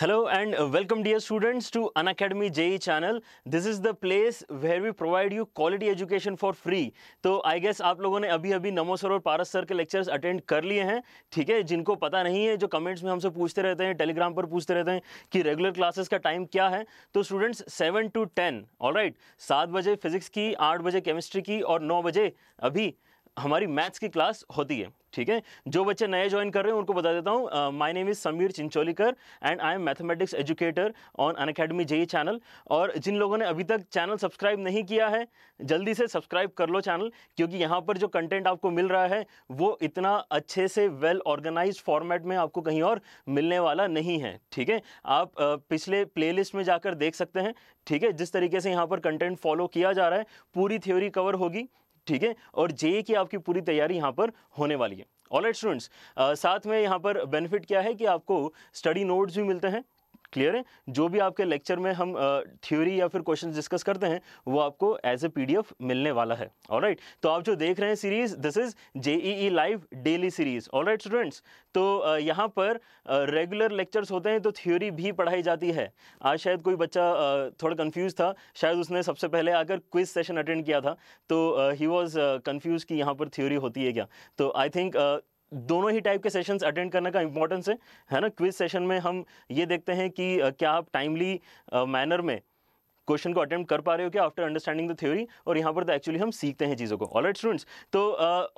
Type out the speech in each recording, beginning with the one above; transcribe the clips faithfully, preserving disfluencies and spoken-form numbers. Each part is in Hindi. Hello and welcome dear students to Unacademy J E E channel. This is the place where we provide you quality education for free. तो I guess आप लोगों ने अभी अभी नमो सर और पारस सर के लेक्चर्स अटेंड कर लिए हैं, ठीक है। जिनको पता नहीं है, जो कमेंट्स में हमसे पूछते रहते हैं, टेलीग्राम पर पूछते रहते हैं कि रेगुलर क्लासेस का टाइम क्या है, तो students seven to ten all right सात बजे फिजिक्स की, आठ बजे केमिस्ट्री की और नौ बजे अभी हमारी मैथ्स की क्लास होती है, ठीक है। जो बच्चे नए ज्वाइन कर रहे हैं उनको बता देता हूँ, my name is Sameer Chincholikar and I am mathematics educator on Unacademy JEE channel. और जिन लोगों ने अभी तक चैनल सब्सक्राइब नहीं किया है, जल्दी से सब्सक्राइब कर लो चैनल, क्योंकि यहाँ पर जो कंटेंट आपको मिल रहा है वो इतना अच्छे से वेल ऑर्गेनाइज फॉर्मेट में आपको कहीं और मिलने वाला नहीं है, ठीक है। आप पिछले प्ले लिस्ट में जाकर देख सकते हैं, ठीक है। जिस तरीके से यहाँ पर कंटेंट फॉलो किया जा रहा है, पूरी थ्योरी कवर होगी, ठीक है, और जेई की आपकी पूरी तैयारी यहाँ पर होने वाली है। ऑलराइट स्टूडेंट्स, साथ में यहाँ पर बेनिफिट क्या है कि आपको स्टडी नोट्स भी मिलते हैं, क्लियर है। जो भी आपके लेक्चर में हम थ्योरी uh, या फिर क्वेश्चन डिस्कस करते हैं वो आपको एज ए पीडीएफ मिलने वाला है। ऑलराइट, तो आप जो देख रहे हैं series, this is JEE live daily series. Alright students, तो uh, यहाँ पर रेगुलर uh, लेक्चर्स होते हैं तो थ्योरी भी पढ़ाई जाती है। आज शायद कोई बच्चा uh, थोड़ा कंफ्यूज था, शायद उसने सबसे पहले आकर क्विज सेशन अटेंड किया था, तो ही वॉज कंफ्यूज कि यहाँ पर थ्योरी होती है क्या। तो आई थिंक दोनों ही टाइप के सेशंस अटेंड करने का इम्पोर्टेंस है, है ना। क्विज सेशन में हम ये देखते हैं कि क्या आप टाइमली मैनर में क्वेश्चन को अटेम्प्ट कर पा रहे हो क्या आफ्टर अंडरस्टैंडिंग द थ्योरी, और यहाँ पर तो एक्चुअली हम सीखते हैं चीज़ों को। ऑलराइट स्टूडेंट्स, तो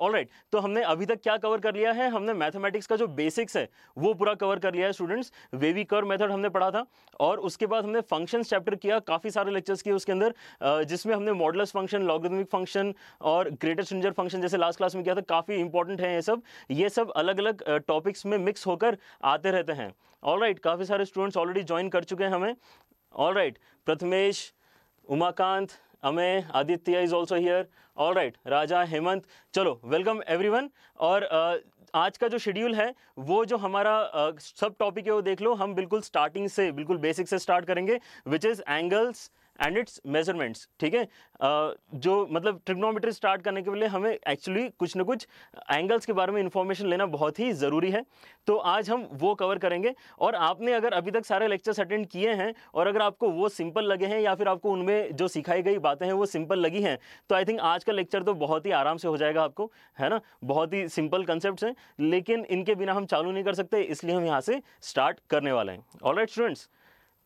ऑलराइट uh, right, तो हमने अभी तक क्या कवर कर लिया है। हमने मैथमेटिक्स का जो बेसिक्स है वो पूरा कवर कर लिया है स्टूडेंट्स। वेवी कर्व मेथड हमने पढ़ा था, और उसके बाद हमने फंक्शंस चैप्टर किया, काफ़ी सारे लेक्चर्स किए उसके अंदर, uh, जिसमें हमने मॉडलस फंक्शन, लॉगरिथमिक फंक्शन और ग्रेटेस्ट इंटीजर फंक्शन जैसे लास्ट क्लास में किया था, काफ़ी इंपॉर्टेंट है ये सब। ये सब अलग अलग टॉपिक्स uh, में मिक्स होकर आते रहते हैं। ऑलराइट, काफ़ी सारे स्टूडेंट्स ऑलरेडी ज्वाइन कर चुके हैं हमें। All right, Prathmesh, Umakant, Amey, Aditya is also here. All right, Raja, Hemant, चलो welcome everyone। और आज का जो शेड्यूल है वो जो हमारा सब टॉपिक है वो देख लो। हम बिल्कुल स्टार्टिंग से, बिल्कुल बेसिक से स्टार्ट करेंगे, which is angles and its measurements, ठीक है। जो मतलब ट्रिग्नोमेट्री स्टार्ट करने के लिए हमें एक्चुअली कुछ ना कुछ एंगल्स के बारे में इन्फॉर्मेशन लेना बहुत ही ज़रूरी है, तो आज हम वो कवर करेंगे। और आपने अगर अभी तक सारे लेक्चर्स अटेंड किए हैं और अगर आपको वो सिंपल लगे हैं या फिर आपको उनमें जो सिखाई गई बातें हैं वो सिंपल लगी हैं, तो आई थिंक आज का लेक्चर तो बहुत ही आराम से हो जाएगा आपको, है ना। बहुत ही सिंपल कंसेप्ट हैं, लेकिन इनके बिना हम चालू नहीं कर सकते, इसलिए हम यहाँ से स्टार्ट करने वाले हैं। ऑलराइट स्टूडेंट्स,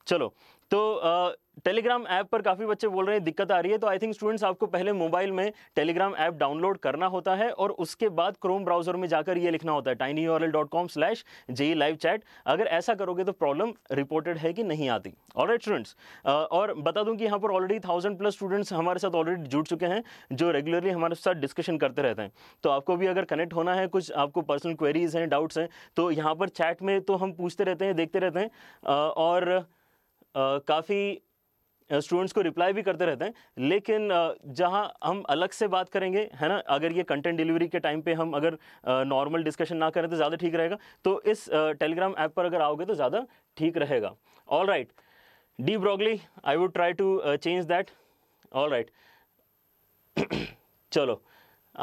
चलो। तो आ, टेलीग्राम ऐप पर काफ़ी बच्चे बोल रहे हैं दिक्कत आ रही है, तो आई थिंक स्टूडेंट्स आपको पहले मोबाइल में टेलीग्राम ऐप डाउनलोड करना होता है और उसके बाद क्रोम ब्राउजर में जाकर ये लिखना होता है tiny u r l dot com slash j e e live chat। अगर ऐसा करोगे तो प्रॉब्लम रिपोर्टेड है कि नहीं आती। ऑलराइट स्टूडेंट्स, और बता दूं कि यहाँ पर ऑलरेडी थाउजेंड प्लस स्टूडेंट्स हमारे साथ ऑलरेडी जुड़ चुके हैं जो रेगुलरली हमारे साथ डिस्कशन करते रहते हैं। तो आपको भी अगर कनेक्ट होना है, कुछ आपको पर्सनल क्वेरीज़ हैं, डाउट्स हैं, तो यहाँ पर चैट में तो हम पूछते रहते हैं, देखते रहते हैं, और Uh, काफ़ी स्टूडेंट्स uh, को रिप्लाई भी करते रहते हैं। लेकिन uh, जहां हम अलग से बात करेंगे, है ना, अगर ये कंटेंट डिलीवरी के टाइम पे हम अगर नॉर्मल uh, डिस्कशन ना करें तो ज़्यादा ठीक रहेगा। तो इस टेलीग्राम uh, ऐप पर अगर आओगे तो ज़्यादा ठीक रहेगा। All right, de Broglie I would try to change that. All right, चलो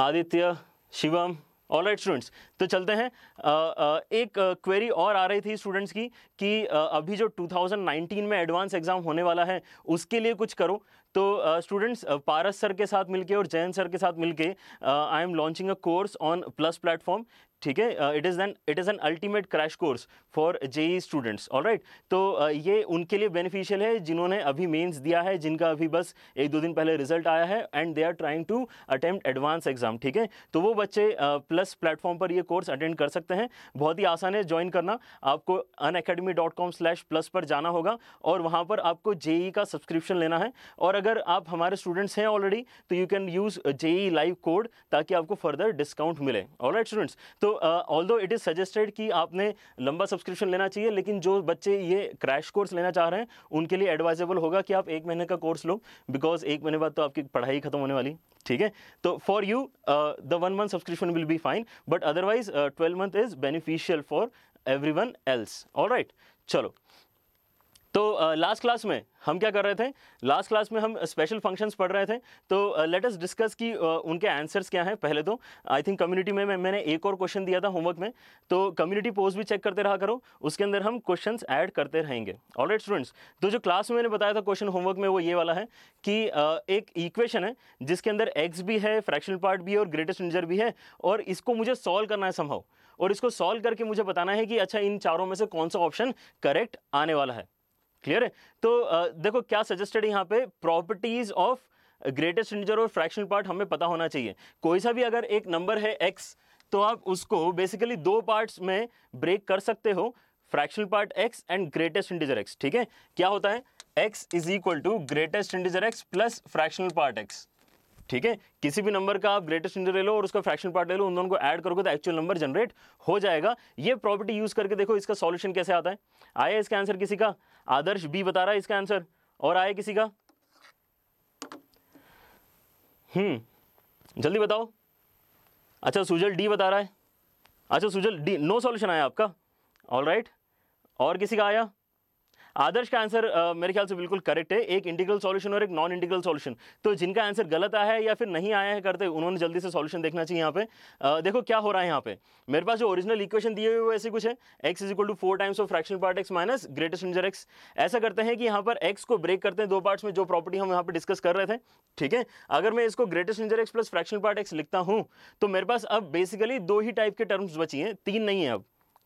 Aditya, Shivam. All right students, तो चलते हैं। आ, आ, एक क्वेरी और आ रही थी स्टूडेंट्स की कि आ, अभी जो टू थाउजेंड नाइनटीन में एडवांस एग्ज़ाम होने वाला है उसके लिए कुछ करो। तो स्टूडेंट्स पारस सर के साथ मिलके और जयंत सर के साथ मिलके I am launching a course on plus platform, ठीक है। It is an it is an ultimate crash course for JEE students. Alright, तो uh, ये उनके लिए बेनिफिशियल है जिन्होंने अभी मेंस दिया है, जिनका अभी बस एक दो दिन पहले रिजल्ट आया है and they are trying to attempt advance exam, ठीक है। तो वो बच्चे प्लस uh, प्लेटफॉर्म पर ये कोर्स अटेंड कर सकते हैं। बहुत ही आसान है ज्वाइन करना। आपको Unacademy dot com slash plus पर जाना होगा और वहाँ पर आपको जेई का सब्सक्रिप्शन लेना है। और अगर आप हमारे स्टूडेंट्स हैं ऑलरेडी तो you can use JEE live code ताकि आपको फर्दर डिस्काउंट मिले। ऑलराइट स्टूडेंट्स, तो ऑल्दो इट इज़ सजेस्टेड कि आपने लंबा सब्सक्रिप्शन लेना चाहिए, लेकिन जो बच्चे ये क्रैश कोर्स लेना चाह रहे हैं उनके लिए एडवाइजेबल होगा कि आप एक महीने का कोर्स लो, बिकॉज एक महीने बाद तो आपकी पढ़ाई खत्म होने वाली, ठीक है। तो for you the one month subscription will be fine, but otherwise twelve month is beneficial for everyone else. All right, चलो। तो लास्ट क्लास में हम क्या कर रहे थे, लास्ट क्लास में हम स्पेशल फंक्शंस पढ़ रहे थे। तो लेट अस डिस्कस कि उनके आंसर्स क्या हैं। पहले तो आई थिंक कम्युनिटी में मैं, मैंने एक और क्वेश्चन दिया था होमवर्क में, तो कम्युनिटी पोस्ट भी चेक करते रहा करो, उसके अंदर हम क्वेश्चंस ऐड करते रहेंगे। ऑलराइट स्टूडेंट्स, तो जो क्लास में मैंने बताया था क्वेश्चन होमवर्क में वो ये वाला है कि एक इक्वेशन है जिसके अंदर एक्स भी है, फ्रैक्शनल पार्ट भी है और ग्रेटेस्ट इंटीजर भी है, और इसको मुझे सॉल्व करना है समहाउ, और इसको सॉल्व करके मुझे बताना है कि अच्छा इन चारों में से कौन सा ऑप्शन करेक्ट आने वाला है। क्लियर है? तो आ, देखो क्या सजेस्टेड है यहाँ पे, प्रॉपर्टीज ऑफ ग्रेटेस्ट इंटीजर और फ्रैक्शनल पार्ट हमें पता होना चाहिए। कोई सा भी अगर एक नंबर है x, तो आप उसको बेसिकली दो पार्ट्स में ब्रेक कर सकते हो, fractional part x and greatest integer x। ठीक है, क्या होता है x is equal to greatest integer x plus fractional part x। ठीक है, किसी भी नंबर का आप ग्रेटेस्ट इंटीजर ले लो और उसका फ्रैक्शन पार्ट ले लो, उन दोनों को ऐड करोगे तो एक्चुअल नंबर जनरेट हो जाएगा। ये प्रॉपर्टी यूज करके देखो इसका सॉल्यूशन कैसे आता है। आया इसका आंसर किसी का? आदर्श बी बता रहा है इसका आंसर, और आया किसी का? हम्म जल्दी बताओ। अच्छा सुजल डी बता रहा है। अच्छा सुजल डी, नो सॉल्यूशन आया आपका। ऑल राइट, और किसी का आया? आदर्श का आंसर uh, मेरे ख्याल से बिल्कुल करेक्ट है, एक इंटीग्रल सॉल्यूशन और एक नॉन इंटीग्रल सॉल्यूशन। तो जिनका आंसर गलत आया है या फिर नहीं आया है करते, उन्होंने जल्दी से सॉल्यूशन देखना चाहिए। यहाँ पे uh, देखो क्या हो रहा है, यहाँ पे मेरे पास जो ओरिजिनल इक्वेशन दिए हुए वो ऐसे कुछ है, x is equal to four times of fraction part x minus greatest integer x. ऐसा करते हैं कि यहाँ पर एक्स को ब्रेक करते हैं दो पार्ट्स में, जो प्रॉपर्टी हम यहाँ पर डिस्कस कर रहे थे। ठीक है, अगर मैं इसको greatest integer x plus fraction part x लिखता हूँ तो मेरे पास अब बेसिकली दो ही टाइप के टर्म्स बची हैं, तीन नहीं है अब।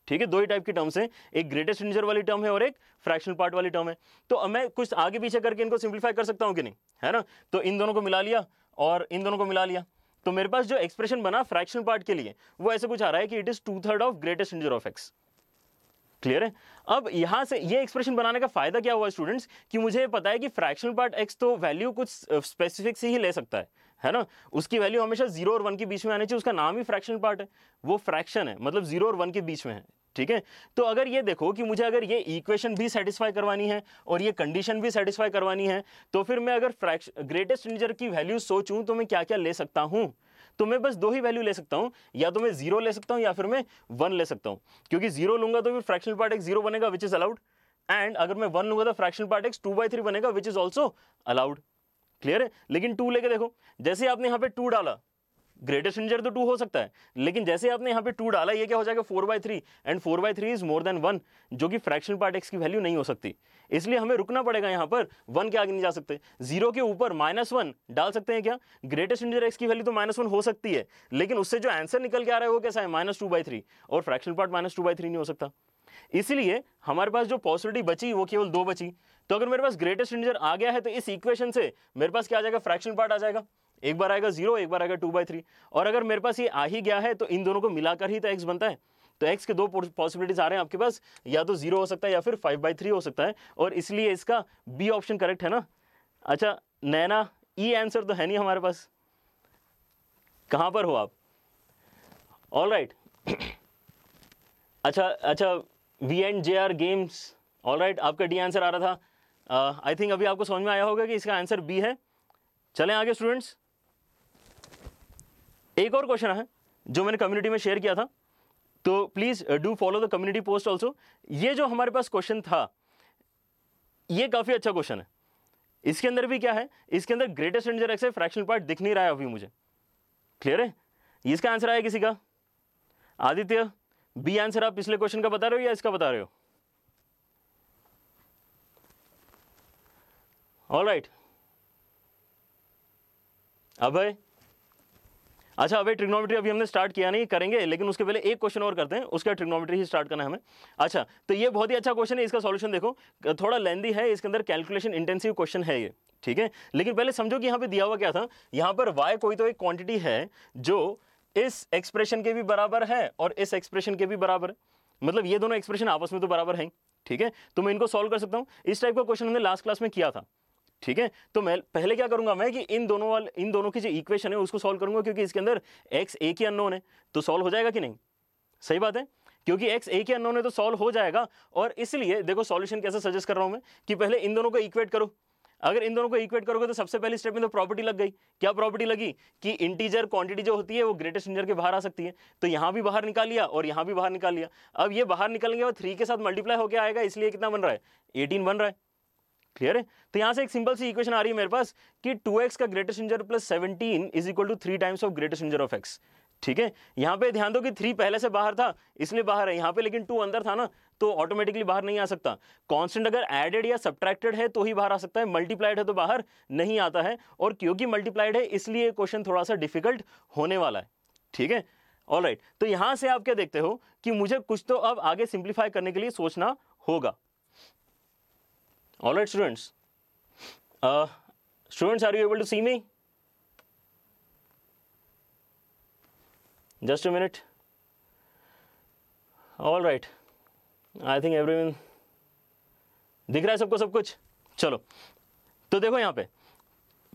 ठीक है, दो ही टाइप की टर्म्स हैं, एक ग्रेटेस्ट इंटीजर वाली टर्म है और एक फ्रैक्शनल पार्ट वाली टर्म है। तो मैं कुछ आगे पीछे करके इनको सिंप्लीफाई कर सकता हूँ कि नहीं, है ना। तो इन दोनों को मिला लिया और इन दोनों को मिला लिया, तो मेरे पास जो एक्सप्रेशन बना फ्रैक्शनल पार्ट के लिए वो ऐसे कुछ आ रहा है कि it is two third of greatest integer of x. Clear है? अब यहाँ से ये एक्सप्रेशन बनाने का फायदा क्या हुआ स्टूडेंट्स, कि मुझे पता है कि फ्रैक्शनल पार्ट एक्स तो वैल्यू कुछ स्पेसिफिक से ही ले सकता है, है ना। उसकी वैल्यू हमेशा जीरो और वन के बीच में आनी चाहिए, उसका नाम ही फ्रैक्शनल पार्ट है, वो फ्रैक्शन है, मतलब जीरो और वन के बीच में है। ठीक है, तो अगर ये देखो कि मुझे अगर ये इक्वेशन भी सेटिस्फाई करवानी है और ये कंडीशन भी सेटिस्फाई करवानी है, तो फिर मैं अगर फ्रैक्शन ग्रेटेस्ट इंटीजर की वैल्यू सोचूं तो मैं क्या क्या ले सकता हूँ। तो मैं बस दो ही वैल्यू ले सकता हूँ, या तो मैं जीरो ले सकता हूँ या फिर मैं वन ले सकता हूँ, क्योंकि जीरो लूंगा तो फिर फ्रैक्शनल पार्ट एक्स जीरो बनेगा विच इज अलाउड, एंड अगर मैं वन लूंगा तो fractional part x two by three बनेगा which is also allowed. Clear है? लेकिन टू लेके देखो, जैसे आपने यहाँ पे टू डाला, ग्रेटेस्ट इंटीजर तो टू हो सकता है, लेकिन जैसे आपने यहाँ पे टू डाला ये क्या हो जाएगा four by three, and four by three is more than one, जो कि फ्रैक्शनल पार्ट एक्स की वैल्यू नहीं हो सकती। इसलिए हमें रुकना पड़ेगा यहाँ पर, वन के आगे नहीं जा सकते। जीरो के ऊपर माइनस वन डाल सकते हैं क्या? ग्रेटेस्ट इंटीजर एक्स की वैल्यू तो माइनस वन हो सकती है, लेकिन उससे जो आंसर निकल के आ रहा है वो कैसा है, माइनस टू बाई थ्री, और fractional part minus two by three नहीं हो सकता। इसलिए हमारे पास जो पॉसिबिलिटी बची वो केवल दो बची। तो अगर मेरे पास ग्रेटेस्ट इंटीजर आ गया है तो इस इक्वेशन से मेरे पास क्या आ जाएगा, फ्रैक्शनल पार्ट आ जाएगा, एक बार आएगा जीरो, एक बार आएगा टू बाई थ्री, और अगर मेरे पास ये आ ही गया है तो इन दोनों को मिलाकर ही तो एक्स बनता है। तो एक्स के दो पॉसिबिलिटीज आ रहे हैं आपके पास, या तो जीरो हो सकता है या फिर फाइव बाई थ्री हो सकता है, और इसलिए इसका बी ऑप्शन करेक्ट है ना। अच्छा नैना, ई आंसर तो है नहीं हमारे पास, कहाँ पर हो आप? All right right. अच्छा अच्छा V and J R games, all right, आपका डी आंसर आ रहा था। आई uh, थिंक अभी आपको समझ में आया होगा कि इसका आंसर बी है। चलें आगे स्टूडेंट्स, एक और क्वेश्चन है जो मैंने कम्युनिटी में शेयर किया था, तो please do follow the community post also. ये जो हमारे पास क्वेश्चन था ये काफी अच्छा क्वेश्चन है। इसके अंदर भी क्या है, इसके अंदर ग्रेटेस्ट इंटीजर एक्स है, फ्रैक्शनल पार्ट दिख नहीं रहा है अभी मुझे। क्लियर है? इसका आंसर आया किसी का? आदित्य बी आंसर आप पिछले क्वेश्चन का बता रहे हो या इसका बता रहे हो? All right right. अभय, अच्छा अभय ट्रिग्नोमेट्री अभी हमने स्टार्ट किया नहीं, करेंगे, लेकिन उसके पहले एक क्वेश्चन और करते हैं, उसका ट्रिग्नोमेट्री ही स्टार्ट करना है हमें। अच्छा तो ये बहुत ही अच्छा क्वेश्चन है, इसका सॉल्यूशन देखो, थोड़ा लेंदी है, इसके अंदर कैलकुलेशन इंटेंसिव क्वेश्चन है ये। ठीक है, लेकिन पहले समझो कि यहाँ पे दिया हुआ क्या था। यहाँ पर वाई कोई तो एक क्वांटिटी है जो इस एक्सप्रेशन के भी बराबर है और इस एक्सप्रेशन के भी बराबर है, मतलब ये दोनों एक्सप्रेशन आपस में तो बराबर हैं। ठीक है, तो मैं इनको सॉल्व कर सकता हूँ। इस टाइप का क्वेश्चन हमने लास्ट क्लास में किया था। ठीक है, तो मैं पहले क्या करूंगा मैं कि इन दोनों वाले इन दोनों की जो इक्वेशन है उसको सॉल्व करूंगा, क्योंकि इसके अंदर एक्स एक ही अननोन है, तो सॉल्व हो जाएगा कि नहीं? सही बात है, क्योंकि एक्स एक ही अननोन है तो सॉल्व हो जाएगा। और इसलिए देखो सॉल्यूशन कैसे सजेस्ट कर रहा हूं मैं कि पहले इन दोनों को इक्वेट करो, अगर इन दोनों को इक्वेट करोगे तो सबसे पहले स्टेप में तो प्रॉपर्टी लग गई। क्या प्रॉपर्टी लगी कि इंटीजर क्वांटिटी जो होती है वो ग्रेटेस्ट इंटीजर के बाहर आ सकती है, तो यहाँ भी बाहर निकाल लिया और यहाँ भी बाहर निकाल लिया। अब ये बाहर निकालने के बाद थ्री के साथ मल्टीप्लाई होकर आएगा, इसलिए कितना बन रहा है, एटीन बन रहा है। क्लियर है? तो यहाँ से एक सिंपल सी इक्वेशन आ रही है मेरे पास कि टू एक्स का greatest integer plus seventeen is equal to three times of greatest integer of x. ठीक है, यहाँ पे ध्यान दो कि थ्री पहले से बाहर था इसलिए बाहर है यहाँ पे, लेकिन टू अंदर था ना तो ऑटोमेटिकली बाहर नहीं आ सकता। कांस्टेंट अगर एडेड या सब्ट्रैक्टेड है तो ही बाहर आ सकता है, मल्टीप्लाइड है तो बाहर नहीं आता है। और क्योंकि मल्टीप्लाइड है इसलिए क्वेश्चन थोड़ा सा डिफिकल्ट होने वाला है। ठीक है, ऑलराइट। तो यहाँ से आप क्या देखते हो कि मुझे कुछ तो अब आगे सिंप्लीफाई करने के लिए सोचना होगा। Alright students, students are you able to see me? Just a minute. All right. I think everyone दिख रहा है सबको सब कुछ। चलो तो देखो यहाँ पे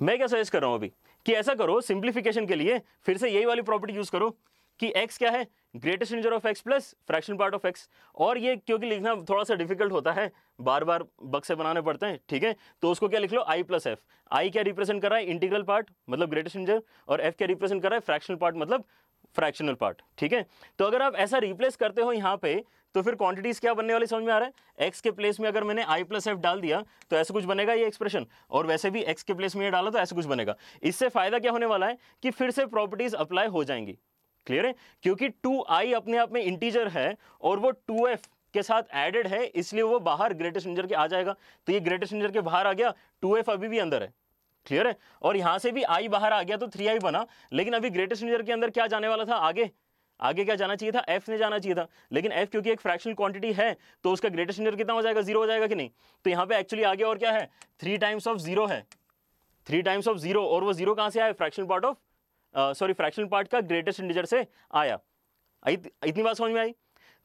मैं क्या सजेस्ट कर रहा हूँ अभी कि ऐसा करो, सिंप्लीफिकेशन के लिए फिर से यही वाली प्रॉपर्टी यूज करो कि x क्या है, greatest integer of x plus fraction part of x। और ये क्योंकि लिखना थोड़ा सा डिफिकल्ट होता है, बार बार बक्से बनाने पड़ते हैं। ठीक है, तो उसको क्या लिख लो, i प्लस एफ। आई क्या रिप्रेजेंट कर रहा है, इंटीग्रल पार्ट मतलब ग्रेटेस्ट इंटीजर, और f क्या रिप्रेजेंट कर रहा है, फ्रैक्शनल पार्ट मतलब फ्रैक्शनल पार्ट। ठीक है, तो अगर आप ऐसा रिप्लेस करते हो यहाँ पे तो फिर क्वांटिटीज क्या बनने वाली समझ में आ रहा है। एक्स के प्लेस में अगर मैंने आई प्लस एफ डाल दिया तो ऐसा कुछ बनेगा ये एक्सप्रेशन, और वैसे भी एक्स के प्लेस में ये डाला तो ऐसा कुछ बनेगा। इससे फायदा क्या होने वाला है कि फिर से प्रॉपर्टीज अप्लाई हो जाएंगी। क्लियर है? क्योंकि टू आई अपने आप में इंटीजर है और वो टू एफ के साथ एडेड है इसलिए वो बाहर ग्रेटेस्ट इंटीजर के आ जाएगा। तो ये ग्रेटेस्ट इंटीजर के बाहर आ गया, टू एफ अभी भी अंदर है। क्लियर है? और यहाँ से भी आई बाहर आ गया तो थ्री आई बना, लेकिन अभी ग्रेटेस्ट इंटीजर के अंदर क्या जाने वाला था, आगे आगे क्या जाना चाहिए था, एफ ने जाना चाहिए था। लेकिन एफ क्योंकि एक फ्रैक्शनल क्वांटिटी है तो उसका ग्रेटेस्ट इंटीजर कितना हो जाएगा, जीरो हो जाएगा कि नहीं। तो यहाँ पे एक्चुअली आगे और क्या है, थ्री टाइम्स ऑफ जीरो है, थ्री टाइम्स ऑफ जीरो। और वो जीरो कहाँ से आया, fractional part of sorry fractional part का ग्रेटेस्ट इंटीजर से आया। इत, इतनी बात समझ में आई?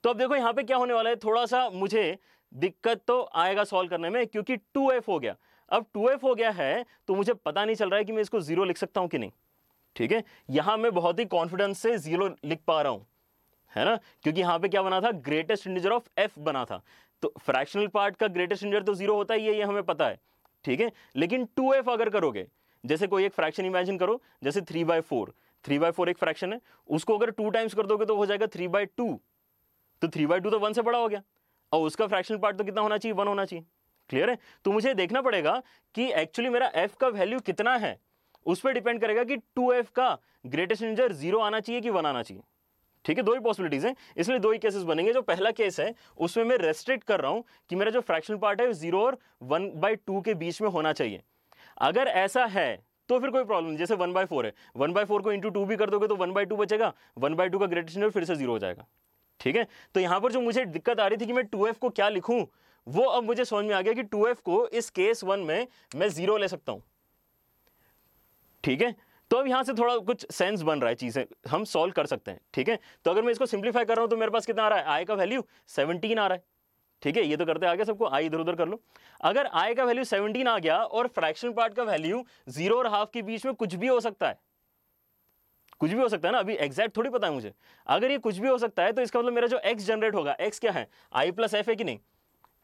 तो अब देखो यहाँ पे क्या होने वाला है, थोड़ा सा मुझे दिक्कत तो आएगा सॉल्व करने में क्योंकि टू एफ हो गया। अब टू एफ हो गया है तो मुझे पता नहीं चल रहा है कि मैं इसको जीरो लिख सकता हूं कि नहीं। ठीक है, यहां मैं बहुत ही कॉन्फिडेंस से जीरो लिख पा रहा हूं, है ना, क्योंकि यहां पे क्या बना था, ग्रेटेस्ट इंटीजर ऑफ एफ बना था। तो फ्रैक्शनल पार्ट का ग्रेटेस्ट इंटीजर तो जीरो होता ही है, ये हमें पता है। ठीक है, लेकिन टू एफ अगर करोगे, जैसे कोई एक फ्रैक्शन इमेजिन करो, जैसे three by four three by four एक फ्रैक्शन है, उसको अगर टू टाइम्स कर दोगे तो हो जाएगा थ्री बाय टू। तो थ्री बाय टू तो वन से बड़ा हो गया और उसका फ्रैक्शनल पार्ट तो कितना होना चाहिए, वन होना चाहिए। क्लियर है? तो मुझे देखना पड़ेगा कि एक्चुअली मेरा f का वैल्यू कितना है, उस पर डिपेंड करेगा कि टू एफ का ग्रेटेस्ट इंटीजर जीरो आना चाहिए कि वन आना चाहिए। ठीक है, दो ही पॉसिबिलिटीज हैं, इसलिए दो ही केसेस बनेंगे। जो पहला केस है उसमें मैं रेस्ट्रिक्ट कर रहा हूं कि मेरा जो फ्रैक्शनल पार्ट है वो जीरो और वन बाई टू के बीच में होना चाहिए। अगर ऐसा है तो फिर कोई प्रॉब्लम नहीं, जैसे वन बाय फोर है, वन बाय फोर को इंटू टू भी कर दोगे तो वन बाय टू बचेगा, वन बाय टू का ग्रेटेस्ट इंटीजर फिर से जीरो हो जाएगा। ठीक है, तो यहाँ पर जो मुझे दिक्कत आ रही थी कि मैं टू एफ को क्या लिखूं, वो अब मुझे समझ में आ गया कि टू एफ को इस केस वन में मैं जीरो ले सकता हूं। ठीक है, तो अब यहाँ से थोड़ा कुछ सेंस बन रहा है, चीजें हम सॉल्व कर सकते हैं। ठीक है, तो अगर मैं इसको सिंप्लीफाई कर रहा हूं तो मेरे पास कितना आ रहा है, आई का वैल्यू सेवनटीन आ रहा है। ठीक है, ये तो करते आगे सबको, आई इधर उधर कर लो। अगर आई का वैल्यू सेवनटीन आ गया और फ्रैक्शन पार्ट का वैल्यू जीरो और हाफ के बीच में कुछ भी हो सकता है, कुछ भी हो सकता है ना, अभी एग्जैक्ट थोड़ी पता है मुझे। अगर ये कुछ भी हो सकता है तो इसका मतलब मेरा जो एक्स जनरेट होगा, एक्स क्या है, आई प्लस एफ है कि नहीं,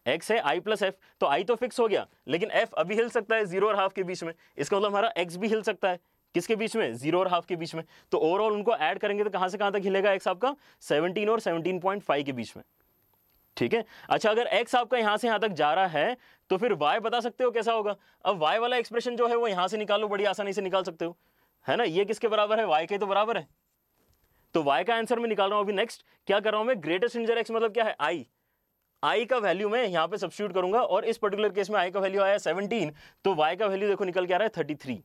एक्स है आई प्लस एफ, तो आई तो फिक्स हो गया लेकिन एफ अभी हिल सकता है जीरो और हाफ के बीच में। इसका मतलब हमारा एक्स भी हिल सकता है किसके बीच में, जीरो और हाफ के बीच में। तो ओवरऑल उनको ऐड करेंगे तो कहाँ से कहाँ तक हिलेगा एक्स आपका, सेवनटीन और सेवनटीन पॉइंट फाइव के बीच में। ठीक है, अच्छा अगर एक्स आपका यहाँ से यहाँ तक जा रहा है तो फिर वाई बता सकते हो कैसा होगा। अब वाई वाला एक्सप्रेशन जो है वो यहाँ से निकालो, बड़ी आसानी से निकाल सकते हो, है ना। ये किसके बराबर है, y के तो बराबर है, तो y का आंसर मैं निकाल रहा हूं अभी। नेक्स्ट क्या कर रहा हूं मैं, ग्रेटेस्ट इंटीजर x मतलब क्या है, i, i का वैल्यू मैं यहां पे सब्स्टिट्यूट करूंगा और इस पर्टिकुलर केस में i का वैल्यू आया सेवनटीन, तो y का वैल्यू देखो निकल के आ रहा है थर्टी थ्री।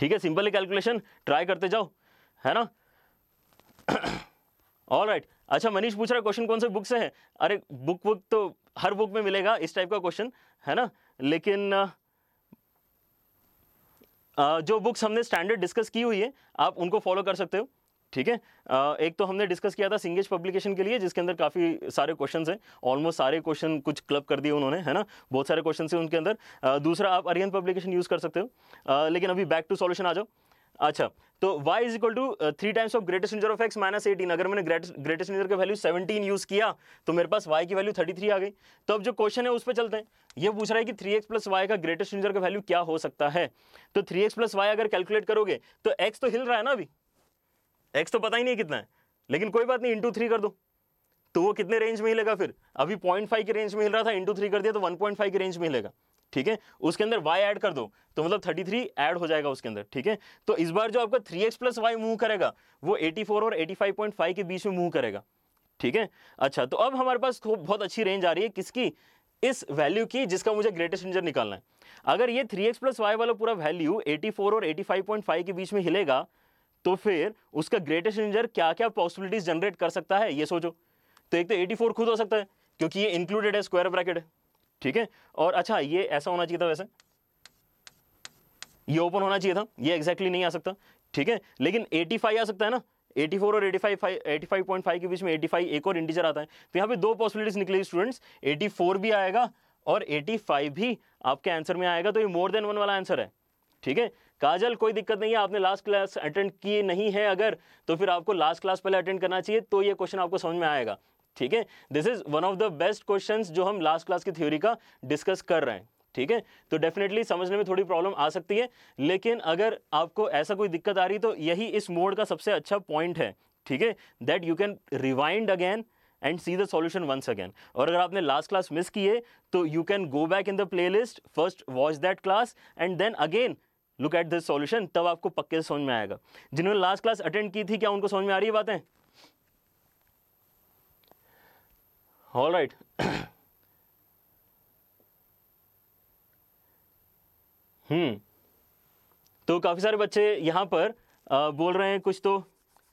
ठीक है, सिंपल है कैलकुलेशन, ट्राई करते जाओ, है ना। ऑलराइट, अच्छा मनीष पूछ रहा है क्वेश्चन कौन से बुक से है। अरे बुक बुक तो हर बुक में मिलेगा इस टाइप का क्वेश्चन, है ना, लेकिन Uh, जो बुक्स हमने स्टैंडर्ड डिस्कस की हुई है आप उनको फॉलो कर सकते हो। ठीक है, uh, एक तो हमने डिस्कस किया था सिंगेज पब्लिकेशन के लिए, जिसके अंदर काफ़ी सारे क्वेश्चंस हैं, ऑलमोस्ट सारे क्वेश्चन कुछ क्लब कर दिए उन्होंने, है ना, बहुत सारे क्वेश्चन हैं उनके अंदर। uh, दूसरा आप अरियन पब्लिकेशन यूज़ कर सकते हो, uh, लेकिन अभी बैक टू सॉल्यूशन आ जाओ। अच्छा, तो y is equal to three times of greatest integer of x minus eighteen. अगर मैंने ग्रेटेस्ट इंटीजर का वैल्यू सेवनटीन यूज किया तो मेरे पास y की वैल्यू थर्टी थ्री आ गई। तो अब जो क्वेश्चन है उस पर चलते हैं। ये पूछ रहा है कि थ्री एक्स प्लस वाई का ग्रेटेस्ट इंटीजर का वैल्यू क्या हो सकता है। तो थ्री एक्स प्लस वाई अगर कैलकुलेट करोगे तो x तो हिल रहा है ना, अभी x तो पता ही नहीं कितना है, लेकिन कोई बात नहीं, इंटू थ्री कर दो तो वो कितने रेंज में हिलेगा। फिर अभी पॉइंट फाइव की रेंज में हिल रहा था, इंटू थ्री कर दिया तो वन पॉइंट फाइव की रेंज में हिलेगा। ठीक है, उसके अंदर y ऐड कर दो तो मतलब थर्टी थ्री ऐड हो जाएगा उसके अंदर। ठीक है, तो इस बार जो आपका three x plus y move करेगा वो एटी फोर और एटी फाइव पॉइंट फाइव के बीच में मूव करेगा। ठीक है, अच्छा तो अब हमारे पास बहुत अच्छी रेंज आ रही है किसकी, इस वैल्यू की जिसका मुझे ग्रेटेस्ट इंटीजर निकालना है। अगर ये थ्री एक्स प्लस वाई वाला पूरा वैल्यू एटी फोर और एटी फाइव पॉइंट फाइव के बीच में हिलेगा तो फिर उसका ग्रेटेस्ट इंटीजर क्या क्या पॉसिबिलिटीज जनरेट कर सकता है ये सोचो। तो एक तो एटी फोर खुद हो सकता है क्योंकि ये इंक्लूडेड है, स्क्वायर ब्रैकेट है। ठीक है, और अच्छा ये ऐसा होना चाहिए था, वैसे ये ओपन होना चाहिए था, ये एग्जैक्टली नहीं आ सकता। ठीक है, लेकिन एटी फाइव आ सकता है ना, एटी फोर और eighty five eighty five point five के बीच में एटी फाइव एक और इंटीजर आता है तो यहाँ पे दो पॉसिबिलिटीज निकलेगी स्टूडेंट्स, एटी फोर भी आएगा और एटी फाइव भी आपके आंसर में आएगा। तो ये मोर देन वन वाला आंसर है। ठीक है काजल, कोई दिक्कत नहीं है, आपने लास्ट क्लास अटेंड किए नहीं है अगर तो फिर आपको लास्ट क्लास पहले अटेंड करना चाहिए तो ये क्वेश्चन आपको समझ में आएगा। ठीक है, this is one of the best questions जो हम लास्ट क्लास की थ्योरी का डिस्कस कर रहे हैं। ठीक है, तो डेफिनेटली समझने में थोड़ी प्रॉब्लम आ सकती है, लेकिन अगर आपको ऐसा कोई दिक्कत आ रही तो यही इस मोड का सबसे अच्छा पॉइंट है। ठीक है, that you can rewind again and see the solution once again. और अगर आपने लास्ट क्लास मिस किए तो you can go back in the playlist, first watch that class and then again look at this solution, तब आपको पक्के समझ में आएगा। जिन्होंने लास्ट क्लास अटेंड की थी क्या उनको समझ में आ रही है बातें? ऑल राइट, हम्म तो काफ़ी सारे बच्चे यहाँ पर आ, बोल रहे हैं कुछ, तो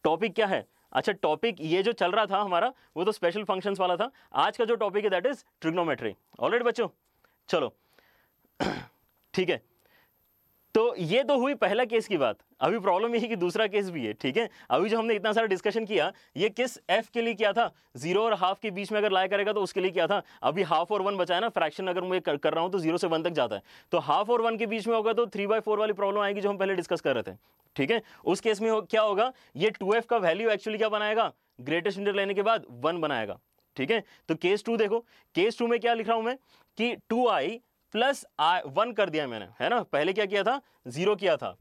टॉपिक क्या है? अच्छा टॉपिक ये जो चल रहा था हमारा वो तो स्पेशल फंक्शंस वाला था, आज का जो टॉपिक है that is trigonometry. All right बच्चों, चलो ठीक है, तो ये तो हुई पहला केस की बात। अभी प्रॉब्लम यही कि दूसरा केस भी है। ठीक है, अभी जो हमने इतना सारा डिस्कशन किया ये किस f के लिए किया था, जीरो और हाफ के बीच में अगर लाया करेगा तो उसके लिए किया था। अभी हाफ और वन बचा है ना, फ्रैक्शन अगर मैं कर, कर रहा हूँ तो जीरो से वन तक जाता है, तो हाफ और वन के बीच में होगा तो थ्री बाई फोर वाली प्रॉब्लम आएगी जो हम पहले डिस्कस कर रहे थे। ठीक है, उस केस में हो, क्या होगा, ये टू एफ का वैल्यू एक्चुअली क्या बनाएगा, ग्रेटेस्ट इंटीजर लेने के बाद वन बनाएगा। ठीक है, तो केस टू देखो, केस टू में क्या लिख रहा हूँ मैं कि two i plus i one कर दिया मैंने, है ना, पहले क्या किया था, जीरो किया था,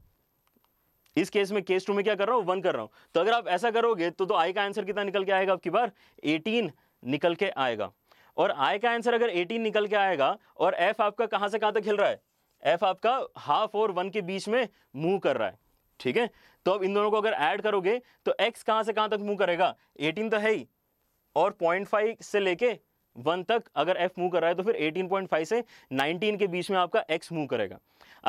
इस केस में केस टू में क्या कर रहा हूँ, वन कर रहा हूँ। तो अगर आप ऐसा करोगे तो तो आई का आंसर कितना निकल के आएगा आपकी बार, एटीन निकल के आएगा। और आई का आंसर अगर एटीन निकल के आएगा और एफ आपका कहाँ से कहाँ तक हिल रहा है, एफ आपका हाफ और वन के बीच में मूव कर रहा है। ठीक है, तो अब इन दोनों को अगर ऐड करोगे तो एक्स कहाँ से कहाँ तक मूव करेगा, एटीन तो है ही, और पॉइंट फाइव से लेके वन तक अगर f मूव कर रहा है तो फिर एटीन पॉइंट फाइव से नाइनटीन के बीच में आपका x मूव करेगा।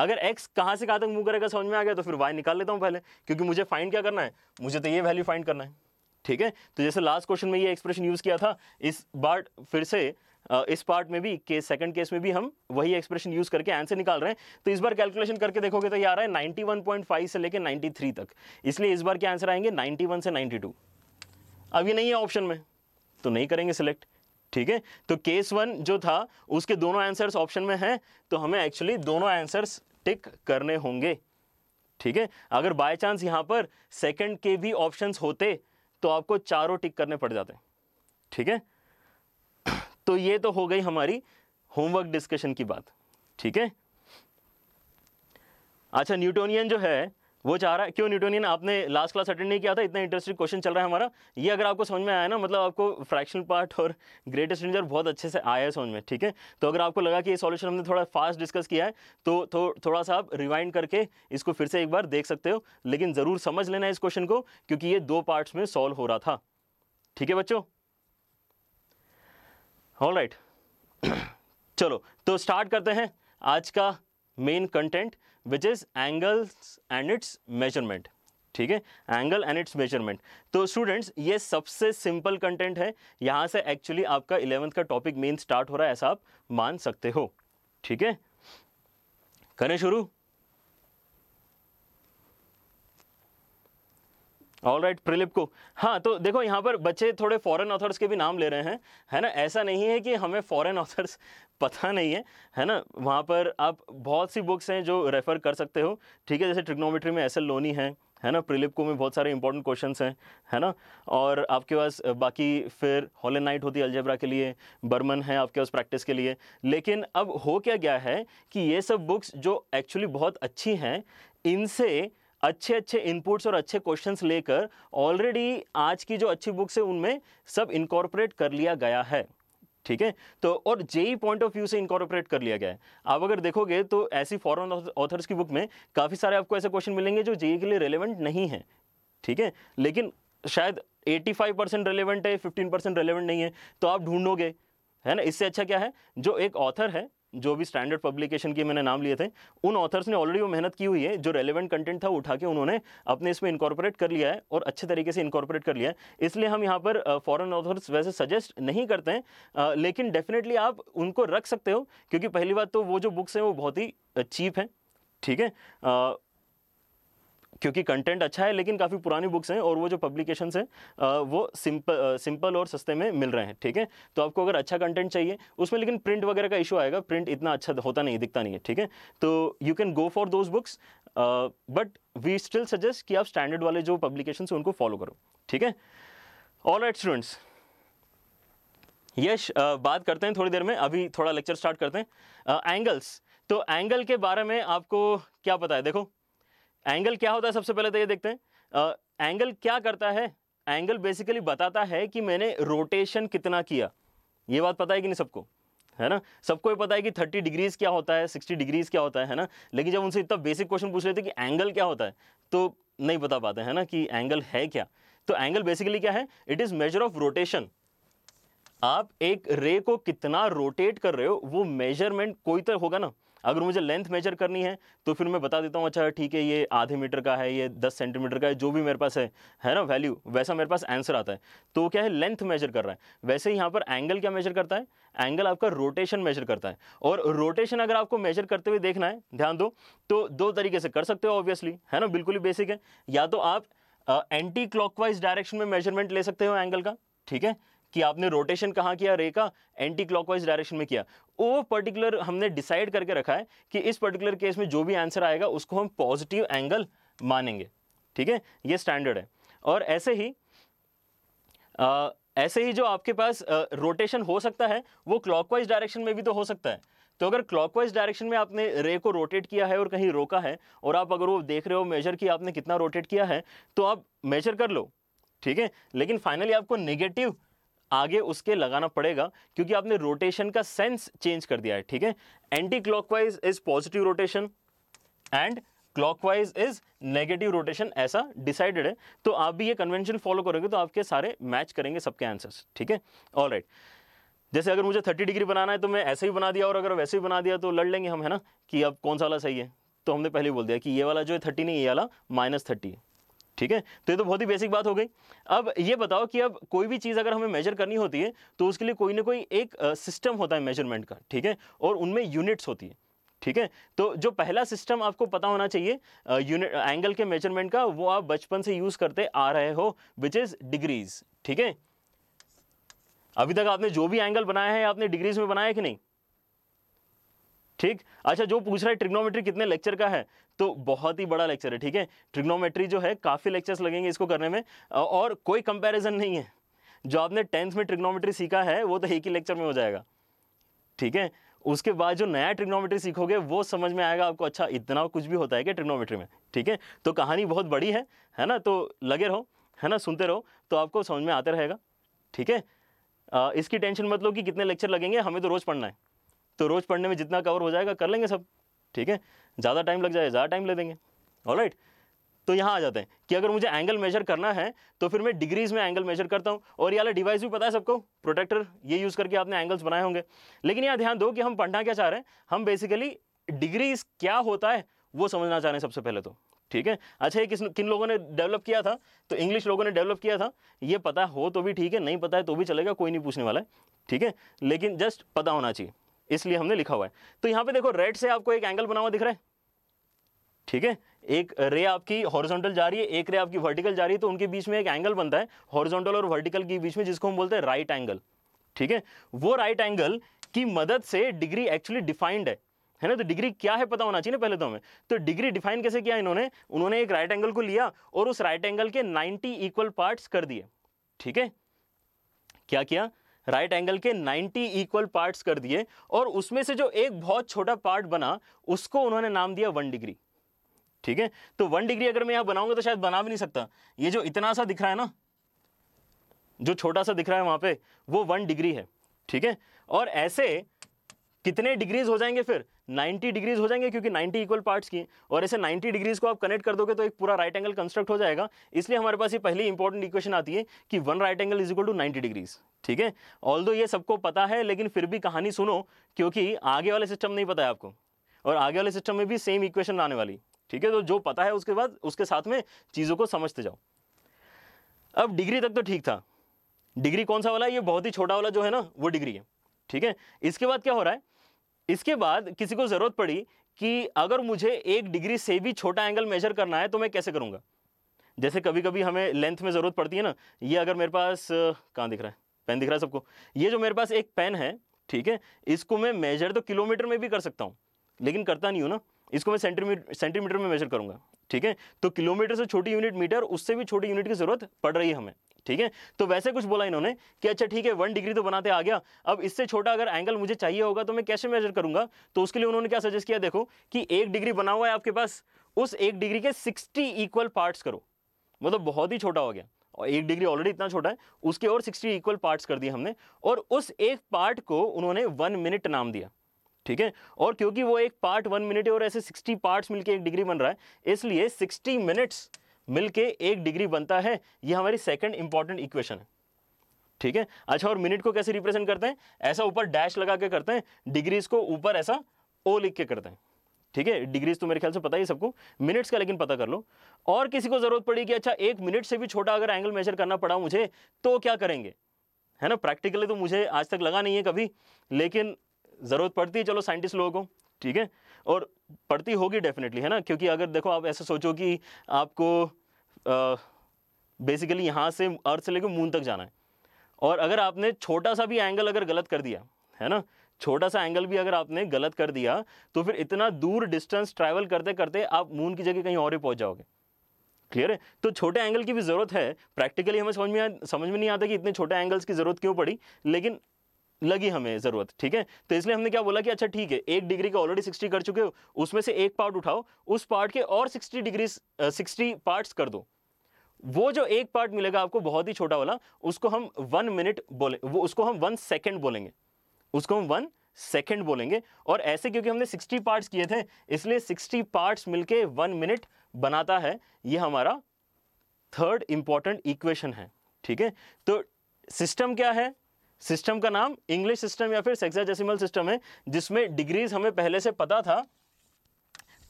अगर x कहाँ से कहाँ तक मूव करेगा समझ में आ गया तो फिर y निकाल लेता हूँ पहले, क्योंकि मुझे फाइंड क्या करना है, मुझे तो ये वैल्यू फाइंड करना है। ठीक है, तो जैसे लास्ट क्वेश्चन में ये एक्सप्रेशन यूज़ किया था, इस बार फिर से इस पार्ट में भी, केस सेकंड केस में भी हम वही एक्सप्रेशन यूज़ करके आंसर निकाल रहे हैं। तो इस बार कैलकुलेशन करके देखोगे तो ये आ रहा है नाइन्टी वन पॉइंट फाइव से लेकर नाइन्टी थ्री तक, इसलिए इस बार के आंसर आएंगे नाइन्टी वन से नाइन्टी टू। अब ये नहीं है ऑप्शन में तो नहीं करेंगे सिलेक्ट। ठीक है, तो केस वन जो था उसके दोनों आंसर्स ऑप्शन में हैं तो हमें एक्चुअली दोनों आंसर्स टिक करने होंगे। ठीक है, अगर बाय चांस यहाँ पर सेकंड के भी ऑप्शंस होते तो आपको चारों टिक करने पड़ जाते। ठीक है, तो ये तो हो गई हमारी होमवर्क डिस्कशन की बात। ठीक है, अच्छा न्यूटोनियन जो है वो चाह रहा है, क्यों न्यूटोनियन आपने लास्ट क्लास अटेंड नहीं किया था, इतना इंटरेस्टिंग क्वेश्चन चल रहा है हमारा। ये अगर आपको समझ में आया ना, मतलब आपको फ्रैक्शनल पार्ट और ग्रेटेस्ट इंटीजर बहुत अच्छे से आया है समझ में। ठीक है, तो अगर आपको लगा कि ये सॉल्यूशन हमने थोड़ा फास्ट डिस्कस किया है तो थो, थोड़ा सा आप रिवाइंड करके इसको फिर से एक बार देख सकते हो, लेकिन ज़रूर समझ लेना इस क्वेश्चन को क्योंकि ये दो पार्ट्स में सॉल्व हो रहा था। ठीक है बच्चों, ऑल राइट, चलो तो स्टार्ट करते हैं आज का main content which is angles and its measurement. ठीक है, एंगल एंड इट्स मेजरमेंट। तो स्टूडेंट्स ये सबसे सिंपल कंटेंट है, यहाँ से एक्चुअली आपका इलेवेंथ का टॉपिक मेन स्टार्ट हो रहा है, ऐसा आप मान सकते हो। ठीक है, करें शुरू। ऑल राइट प्रिलिप को, हाँ तो देखो यहाँ पर बच्चे थोड़े फॉरेन ऑथर्स के भी नाम ले रहे हैं, है ना, ऐसा नहीं है कि हमें फॉरेन ऑथर्स पता नहीं है, है ना, वहाँ पर आप बहुत सी बुक्स हैं जो रेफ़र कर सकते हो। ठीक है, जैसे ट्रिग्नोमेट्री में एस एल लोनी है, है ना, प्रीलिप को में बहुत सारे इंपॉर्टेंट क्वेश्चंस हैं, है ना। और आपके पास बाकी फिर हॉल एंड नाइट होती है अलजेब्रा के लिए, बर्मन है आपके पास प्रैक्टिस के लिए। लेकिन अब हो क्या गया है कि ये सब बुक्स जो एक्चुअली बहुत अच्छी हैं, इनसे अच्छे अच्छे इनपुट्स और अच्छे क्वेश्चंस लेकर ऑलरेडी आज की जो अच्छी बुक्स है उनमें सब इनकॉर्पोरेट कर लिया गया है, ठीक है। तो और जेई पॉइंट ऑफ व्यू से इनकॉर्पोरेट कर लिया गया है। आप अगर देखोगे तो ऐसी फॉरेन ऑथर्स की बुक में काफ़ी सारे आपको ऐसे क्वेश्चन मिलेंगे जो जेई के लिए रेलेवेंट नहीं है, ठीक है, लेकिन शायद पचासी परसेंट रेलेवेंट है, पंद्रह परसेंट रेलेवेंट नहीं है, तो आप ढूंढोगे, है ना। इससे अच्छा क्या है, जो एक ऑथर है, जो भी स्टैंडर्ड पब्लिकेशन के मैंने नाम लिए थे, उन ऑथर्स ने ऑलरेडी वो मेहनत की हुई है, जो रेलेवेंट कंटेंट था उठा के उन्होंने अपने इसमें इनकॉर्पोरेट कर लिया है और अच्छे तरीके से इनकॉर्पोरेट कर लिया है। इसलिए हम यहाँ पर फॉरेन ऑथर्स वैसे सजेस्ट नहीं करते हैं, लेकिन डेफिनेटली आप उनको रख सकते हो, क्योंकि पहली बात तो वो जो बुक्स हैं वो बहुत ही चीप हैं, ठीक है, क्योंकि कंटेंट अच्छा है लेकिन काफ़ी पुरानी बुक्स हैं, और वो जो पब्लिकेशंस हैं वो सिंपल सिंपल और सस्ते में मिल रहे हैं, ठीक है। तो आपको अगर अच्छा कंटेंट चाहिए उसमें, लेकिन प्रिंट वगैरह का इशू आएगा, प्रिंट इतना अच्छा होता नहीं, दिखता नहीं है, ठीक है। तो you can go for those books, but we still suggest कि आप स्टैंडर्ड वाले जो पब्लिकेशंस हैं उनको फॉलो करो, ठीक है। ऑलराइट स्टूडेंट्स, यश बात करते हैं थोड़ी देर में, अभी थोड़ा लेक्चर स्टार्ट करते हैं। एंगल्स, तो एंगल के बारे में आपको क्या पता है? देखो एंगल क्या होता है, सबसे पहले तो ये देखते हैं एंगल क्या करता है। एंगल बेसिकली बताता है कि मैंने रोटेशन कितना किया, ये बात पता है कि नहीं सबको, है ना। सबको ये पता है कि तीस डिग्रीज क्या होता है, साठ डिग्रीज क्या होता है, है ना। लेकिन जब उनसे इतना बेसिक क्वेश्चन पूछ लेते हैं कि एंगल क्या होता है तो नहीं बता पाते, है ना, कि एंगल है क्या। तो एंगल बेसिकली क्या है, it is measure of rotation. आप एक रे को कितना रोटेट कर रहे हो वो मेजरमेंट कोई तो होगा ना। अगर मुझे लेंथ मेजर करनी है तो फिर मैं बता देता हूँ, अच्छा ठीक है ये आधे मीटर का है, ये दस सेंटीमीटर का है, जो भी मेरे पास है, है ना, वैल्यू, वैसा मेरे पास आंसर आता है। तो क्या है, लेंथ मेजर कर रहा है। वैसे ही यहाँ पर एंगल क्या मेजर करता है, एंगल आपका रोटेशन मेजर करता है। और रोटेशन अगर आपको मेजर करते हुए देखना है, ध्यान दो, तो दो तरीके से कर सकते हो ऑब्वियसली, है ना, बिल्कुल ही बेसिक है। या तो आप एंटी क्लॉकवाइज डायरेक्शन में मेजरमेंट ले सकते हो एंगल का, ठीक है, कि आपने रोटेशन कहाँ किया रे का, एंटी क्लॉकवाइज डायरेक्शन में किया। वो पर्टिकुलर हमने डिसाइड करके रखा है कि इस पर्टिकुलर केस में जो भी आंसर आएगा उसको हम पॉजिटिव एंगल मानेंगे, ठीक है, ये स्टैंडर्ड है। और ऐसे ही आ, ऐसे ही जो आपके पास आ, रोटेशन हो सकता है वो क्लॉकवाइज डायरेक्शन में भी तो हो सकता है। तो अगर क्लॉकवाइज डायरेक्शन में आपने रे को रोटेट किया है और कहीं रोका है, और आप अगर वो देख रहे हो मेजर कि आपने कितना रोटेट किया है, तो आप मेजर कर लो, ठीक है। लेकिन फाइनली आपको नेगेटिव आगे उसके लगाना पड़ेगा, क्योंकि आपने रोटेशन का सेंस चेंज कर दिया है, ठीक है। Anti clockwise is positive rotation and clockwise is negative rotation, ऐसा डिसाइडेड है। तो आप भी ये कन्वेंशन फॉलो करोगे तो आपके सारे मैच करेंगे सबके आंसर्स, ठीक है। ऑलराइट, जैसे अगर मुझे तीस डिग्री बनाना है तो मैं ऐसे ही बना दिया, और अगर वैसे ही बना दिया तो लड़ लेंगे हम, है ना, कि अब कौन सा वाला सही है। तो हमने पहले ही बोल दिया कि ये वाला जो है थर्टी नहीं, ये वाला माइनस थर्टी है, ठीक है। तो ये तो बहुत ही बेसिक बात हो गई। अब ये बताओ कि अब कोई भी चीज़ अगर हमें मेजर करनी होती है तो उसके लिए कोई ना कोई एक सिस्टम होता है मेजरमेंट का, ठीक है, और उनमें यूनिट्स होती है, ठीक है। तो जो पहला सिस्टम आपको पता होना चाहिए यूनिट एंगल के मेजरमेंट का, वो आप बचपन से यूज़ करते आ रहे हो, विच इज़ डिग्रीज, ठीक है। अभी तक आपने जो भी एंगल बनाया है आपने डिग्रीज में बनाया है कि नहीं, ठीक। अच्छा, जो पूछ रहा है ट्रिग्नोमेट्री कितने लेक्चर का है, तो बहुत ही बड़ा लेक्चर है, ठीक है। ट्रिग्नोमेट्री जो है काफ़ी लेक्चर्स लगेंगे इसको करने में, और कोई कंपैरिजन नहीं है। जो आपने टेंथ में ट्रिग्नोमेट्री सीखा है वो तो एक ही लेक्चर में हो जाएगा, ठीक है। उसके बाद जो नया ट्रिग्नोमेट्री सीखोगे वो समझ में आएगा आपको, अच्छा इतना कुछ भी होता है क्या ट्रिग्नोमेट्री में, ठीक है। तो कहानी बहुत बड़ी है, है ना, तो लगे रहो, है ना, सुनते रहो तो आपको समझ में आता रहेगा, ठीक है। इसकी टेंशन मत लो कि कितने लेक्चर लगेंगे, हमें तो रोज़ पढ़ना है, तो रोज़ पढ़ने में जितना कवर हो जाएगा कर लेंगे सब, ठीक है। ज़्यादा टाइम लग जाए ज़्यादा टाइम ले देंगे। ऑलराइट, तो यहाँ आ जाते हैं कि अगर मुझे एंगल मेजर करना है तो फिर मैं डिग्रीज़ में एंगल मेजर करता हूँ। और ये वाला डिवाइस भी पता है सबको, प्रोटेक्टर, ये यूज़ करके आपने एंगल्स बनाए होंगे। लेकिन यहाँ ध्यान दो कि हम पढ़ना क्या चाह रहे हैं, हम बेसिकली डिग्रीज़ क्या होता है वो समझना चाह रहे हैं सबसे पहले तो, ठीक है। अच्छा, ये किस किन लोगों ने डेवलप किया था, तो इंग्लिश लोगों ने डेवलप किया था। ये पता हो तो भी ठीक है, नहीं पता है तो भी चलेगा, कोई नहीं पूछने वाला है, ठीक है। लेकिन जस्ट पता होना चाहिए, इसलिए हमने लिखा हुआ है। तो यहाँ पे देखो रेड से आपको एक एंगल बना हुआ दिख रहा है, ठीक है। एक रे आपकी हॉरिजॉन्टल जा रही है, एक रे आपकी वर्टिकल जा रही है, तो उनके बीच में एक एंगल बनता है हॉरिजॉन्टल और वर्टिकल के बीच में, जिसको हम बोलते हैं राइट एंगल, ठीक है। वो राइट एंगल की मदद से डिग्री एक्चुअली डिफाइंड है, है ना, तो डिग्री क्या है पता होना चाहिए ना पहले तो हमें। तो डिग्री डिफाइन कैसे किया इन्होंने, उन्होंने एक राइट एंगल को लिया और उस राइट एंगल के नाइन्टी इक्वल पार्ट्स कर दिए। ठीक है, क्या किया, राइट एंगल के नाइन्टी इक्वल पार्ट्स कर दिए और उसमें से जो एक बहुत छोटा पार्ट बना उसको उन्होंने नाम दिया वन डिग्री। ठीक है, तो वन डिग्री अगर मैं यहाँ बनाऊंगा तो शायद बना भी नहीं सकता, ये जो इतना सा दिख रहा है ना, जो छोटा सा दिख रहा है वहाँ पे, वो वन डिग्री है। ठीक है, और ऐसे कितने डिग्रीज हो जाएंगे फिर, नाइन्टी डिग्रीज हो जाएंगे क्योंकि नाइन्टी इक्वल पार्ट्स की, और ऐसे नाइन्टी डिग्रीज को आप कनेक्ट कर दोगे तो एक पूरा राइट एंगल कंस्ट्रक्ट हो जाएगा। इसलिए हमारे पास ये पहली इंपॉर्टेंट इक्वेशन आती है कि one right angle is equal to ninety degrees. ठीक है, ऑल दो ये सबको पता है लेकिन फिर भी कहानी सुनो क्योंकि आगे वाले सिस्टम नहीं पता है आपको, और आगे वाले सिस्टम में भी सेम इक्वेशन आने वाली। ठीक है, तो जो पता है उसके बाद उसके साथ में चीज़ों को समझते जाओ। अब डिग्री तक तो ठीक था, डिग्री कौन सा वाला, ये बहुत ही छोटा वाला जो है ना वो डिग्री है। ठीक है, इसके बाद क्या हो रहा है, इसके बाद किसी को ज़रूरत पड़ी कि अगर मुझे एक डिग्री से भी छोटा एंगल मेजर करना है तो मैं कैसे करूँगा। जैसे कभी कभी हमें लेंथ में ज़रूरत पड़ती है ना, ये अगर मेरे पास कहाँ दिख रहा है, पेन दिख रहा है सबको, ये जो मेरे पास एक पेन है, ठीक है, इसको मैं मेजर तो किलोमीटर में भी कर सकता हूँ लेकिन करता नहीं हूँ ना, इसको मैं सेंटीमीटर सेंटीमीटर में मेजर करूँगा। ठीक है, तो किलोमीटर से छोटी यूनिट मीटर, उससे भी छोटी यूनिट की ज़रूरत पड़ रही है हमें। ठीक है, तो वैसे कुछ बोला इन्होंने कि अच्छा ठीक है वन डिग्री तो बनाते आ गया, अब इससे छोटा अगर एंगल मुझे चाहिए होगा तो मैं कैसे मेजर करूँगा। तो उसके लिए उन्होंने क्या सजेस्ट किया, देखो कि एक डिग्री बना हुआ है आपके पास, उस एक डिग्री के सिक्सटी इक्वल पार्ट्स करो, मतलब बहुत ही छोटा हो गया, और एक डिग्री ऑलरेडी इतना छोटा है, उसके और सिक्सटी इक्वल पार्ट्स कर दिए हमने, और उस एक पार्ट को उन्होंने वन मिनट नाम दिया। ठीक है, और क्योंकि वो एक पार्ट वन मिनट है और ऐसे सिक्सटी पार्ट्स मिलके एक डिग्री बन रहा है, इसलिए सिक्सटी मिनट्स मिलके एक डिग्री बनता है। ये हमारी सेकंड इंपॉर्टेंट इक्वेशन है। ठीक है, अच्छा और मिनट को कैसे रिप्रेजेंट करते हैं, ऐसा ऊपर डैश लगा के करते हैं, डिग्रीज को ऊपर ऐसा ओ लिख के करते हैं। ठीक है, डिग्रीज तो मेरे ख्याल से पता ही सबको, मिनट्स का लेकिन पता कर लो। और किसी को ज़रूरत पड़ी कि अच्छा एक मिनट से भी छोटा अगर एंगल मेजर करना पड़ा मुझे तो क्या करेंगे, है ना। प्रैक्टिकली तो मुझे आज तक लगा नहीं है कभी, लेकिन ज़रूरत पड़ती है चलो साइंटिस्ट लोगों को। ठीक है, और पड़ती होगी डेफिनेटली, है ना, क्योंकि अगर देखो आप ऐसा सोचो कि आपको आ, बेसिकली यहाँ से अर्थ से लेकर मून तक जाना है, और अगर आपने छोटा सा भी एंगल अगर गलत कर दिया, है ना, छोटा सा एंगल भी अगर आपने गलत कर दिया तो फिर इतना दूर डिस्टेंस ट्रैवल करते करते आप मून की जगह कहीं और ही पहुँच जाओगे। क्लियर है, तो छोटे एंगल की भी ज़रूरत है। प्रैक्टिकली हमें समझ में समझ में नहीं आता कि इतने छोटे एंगल्स की ज़रूरत क्यों पड़ी, लेकिन लगी हमें ज़रूरत। ठीक है, तो इसलिए हमने क्या बोला कि अच्छा ठीक है एक डिग्री का ऑलरेडी सिक्सटी कर चुके हो, उसमें से एक पार्ट उठाओ, उस पार्ट के और सिक्सटी डिग्री सिक्सटी पार्ट्स कर दो, वो जो एक पार्ट मिलेगा आपको बहुत ही छोटा वाला, उसको हम वन मिनट बोले वो उसको हम वन सेकेंड बोलेंगे उसको हम वन सेकेंड बोलेंगे। और ऐसे क्योंकि हमने सिक्सटी पार्ट्स किए थे इसलिए सिक्सटी पार्ट्स मिलके वन मिनट बनाता है। ये हमारा थर्ड इंपॉर्टेंट इक्वेशन है। ठीक है, तो सिस्टम क्या है, सिस्टम का नाम इंग्लिश सिस्टम या फिर सेक्साडेसिमल सिस्टम है, जिसमें डिग्रीज हमें पहले से पता था,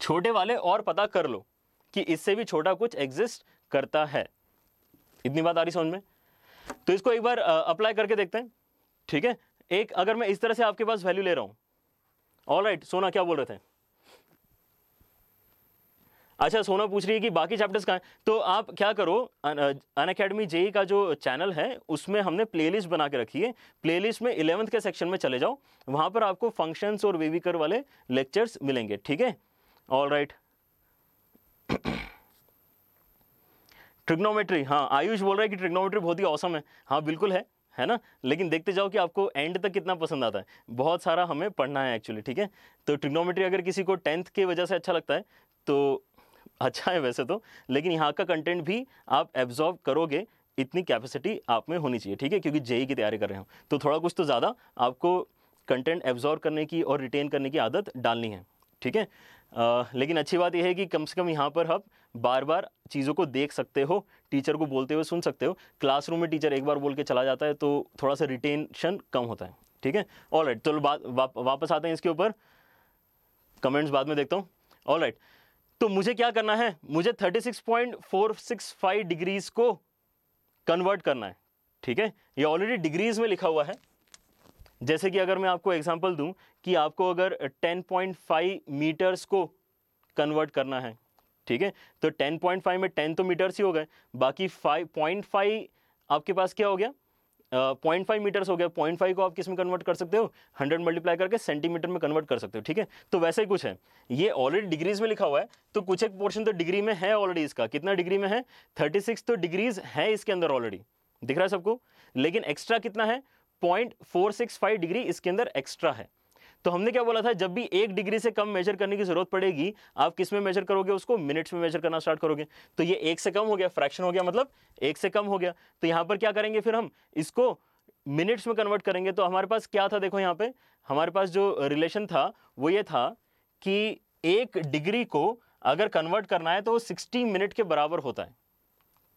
छोटे वाले और पता कर लो कि इससे भी छोटा कुछ एग्जिस्ट करता है। इतनी बात आ रही समझ में, तो इसको एक बार अप्लाई करके देखते हैं। ठीक है, एक अगर मैं इस तरह से आपके पास वैल्यू ले रहा हूँ, ऑलराइट सोना क्या बोल रहे थे, अच्छा सोना पूछ रही है कि बाकी चैप्टर्स कहाँ हैं, तो आप क्या करो, अनअकैडमी जेई का जो चैनल है उसमें हमने प्लेलिस्ट बना के रखी है, प्लेलिस्ट में इलेवंथ के सेक्शन में चले जाओ, वहाँ पर आपको फंक्शंस और वेविकर वाले लेक्चर्स मिलेंगे। ठीक है, ऑलराइट ट्रिग्नोमेट्री, हाँ आयुष बोल रहा है कि ट्रिग्नोमेट्री बहुत ही औसम है, हाँ बिल्कुल है, है ना, लेकिन देखते जाओ कि आपको एंड तक कितना पसंद आता है, बहुत सारा हमें पढ़ना है एक्चुअली। ठीक है, तो ट्रिग्नोमेट्री अगर किसी को टेंथ की वजह से अच्छा लगता है तो अच्छा है वैसे तो, लेकिन यहाँ का कंटेंट भी आप एब्जॉर्ब करोगे, इतनी कैपेसिटी आप में होनी चाहिए। ठीक है, क्योंकि जेई की तैयारी कर रहे हो तो थोड़ा कुछ तो ज़्यादा आपको कंटेंट एब्जॉर्ब करने की और रिटेन करने की आदत डालनी है। ठीक है, लेकिन अच्छी बात यह है कि कम से कम यहाँ पर आप बार बार चीज़ों को देख सकते हो, टीचर को बोलते हुए सुन सकते हो। क्लासरूम में टीचर एक बार बोल के चला जाता है तो थोड़ा सा रिटेंशन कम होता है। ठीक है, ऑलराइट चलो बात वापस आते हैं इसके ऊपर, कमेंट्स बाद में देखता हूँ। ऑलराइट, तो मुझे क्या करना है, मुझे thirty six point four six five degrees को कन्वर्ट करना है। ठीक है, ये ऑलरेडी डिग्रीज में लिखा हुआ है। जैसे कि अगर मैं आपको एग्जांपल दूं कि आपको अगर टेन पॉइंट फाइव मीटर्स को कन्वर्ट करना है, ठीक है, तो टेन पॉइंट फाइव में टेन तो मीटर्स ही हो गए, बाकी फाइव पॉइंट फाइव आपके पास क्या हो गया पॉइंट फाइव मीटर्स हो गया, पॉइंट फाइव को आप किस में कन्वर्ट कर सकते हो, हंड्रेड मल्टीप्लाई करके सेंटीमीटर में कन्वर्ट कर सकते हो, ठीक है। तो वैसे ही कुछ है, ये ऑलरेडी डिग्रीज में लिखा हुआ है, तो कुछ एक पोर्शन तो डिग्री में है ऑलरेडी, इसका कितना डिग्री में है, थर्टी सिक्स तो डिग्रीज है इसके अंदर ऑलरेडी, दिख रहा है सबको, लेकिन एक्स्ट्रा कितना है, point four six five degree इसके अंदर एक्स्ट्रा है। तो हमने क्या बोला था, जब भी एक डिग्री से कम मेजर करने की जरूरत पड़ेगी आप किस में मेजर करोगे, उसको मिनट्स में मेजर करना स्टार्ट करोगे। तो ये एक से कम हो गया, फ्रैक्शन हो गया, मतलब एक से कम हो गया। तो यहाँ पर क्या करेंगे, फिर हम इसको मिनट्स में कन्वर्ट करेंगे। तो हमारे पास क्या था, देखो यहाँ पे हमारे पास जो रिलेशन था वो ये था कि एक डिग्री को अगर कन्वर्ट करना है तो वो सिक्सटी मिनट के बराबर होता है,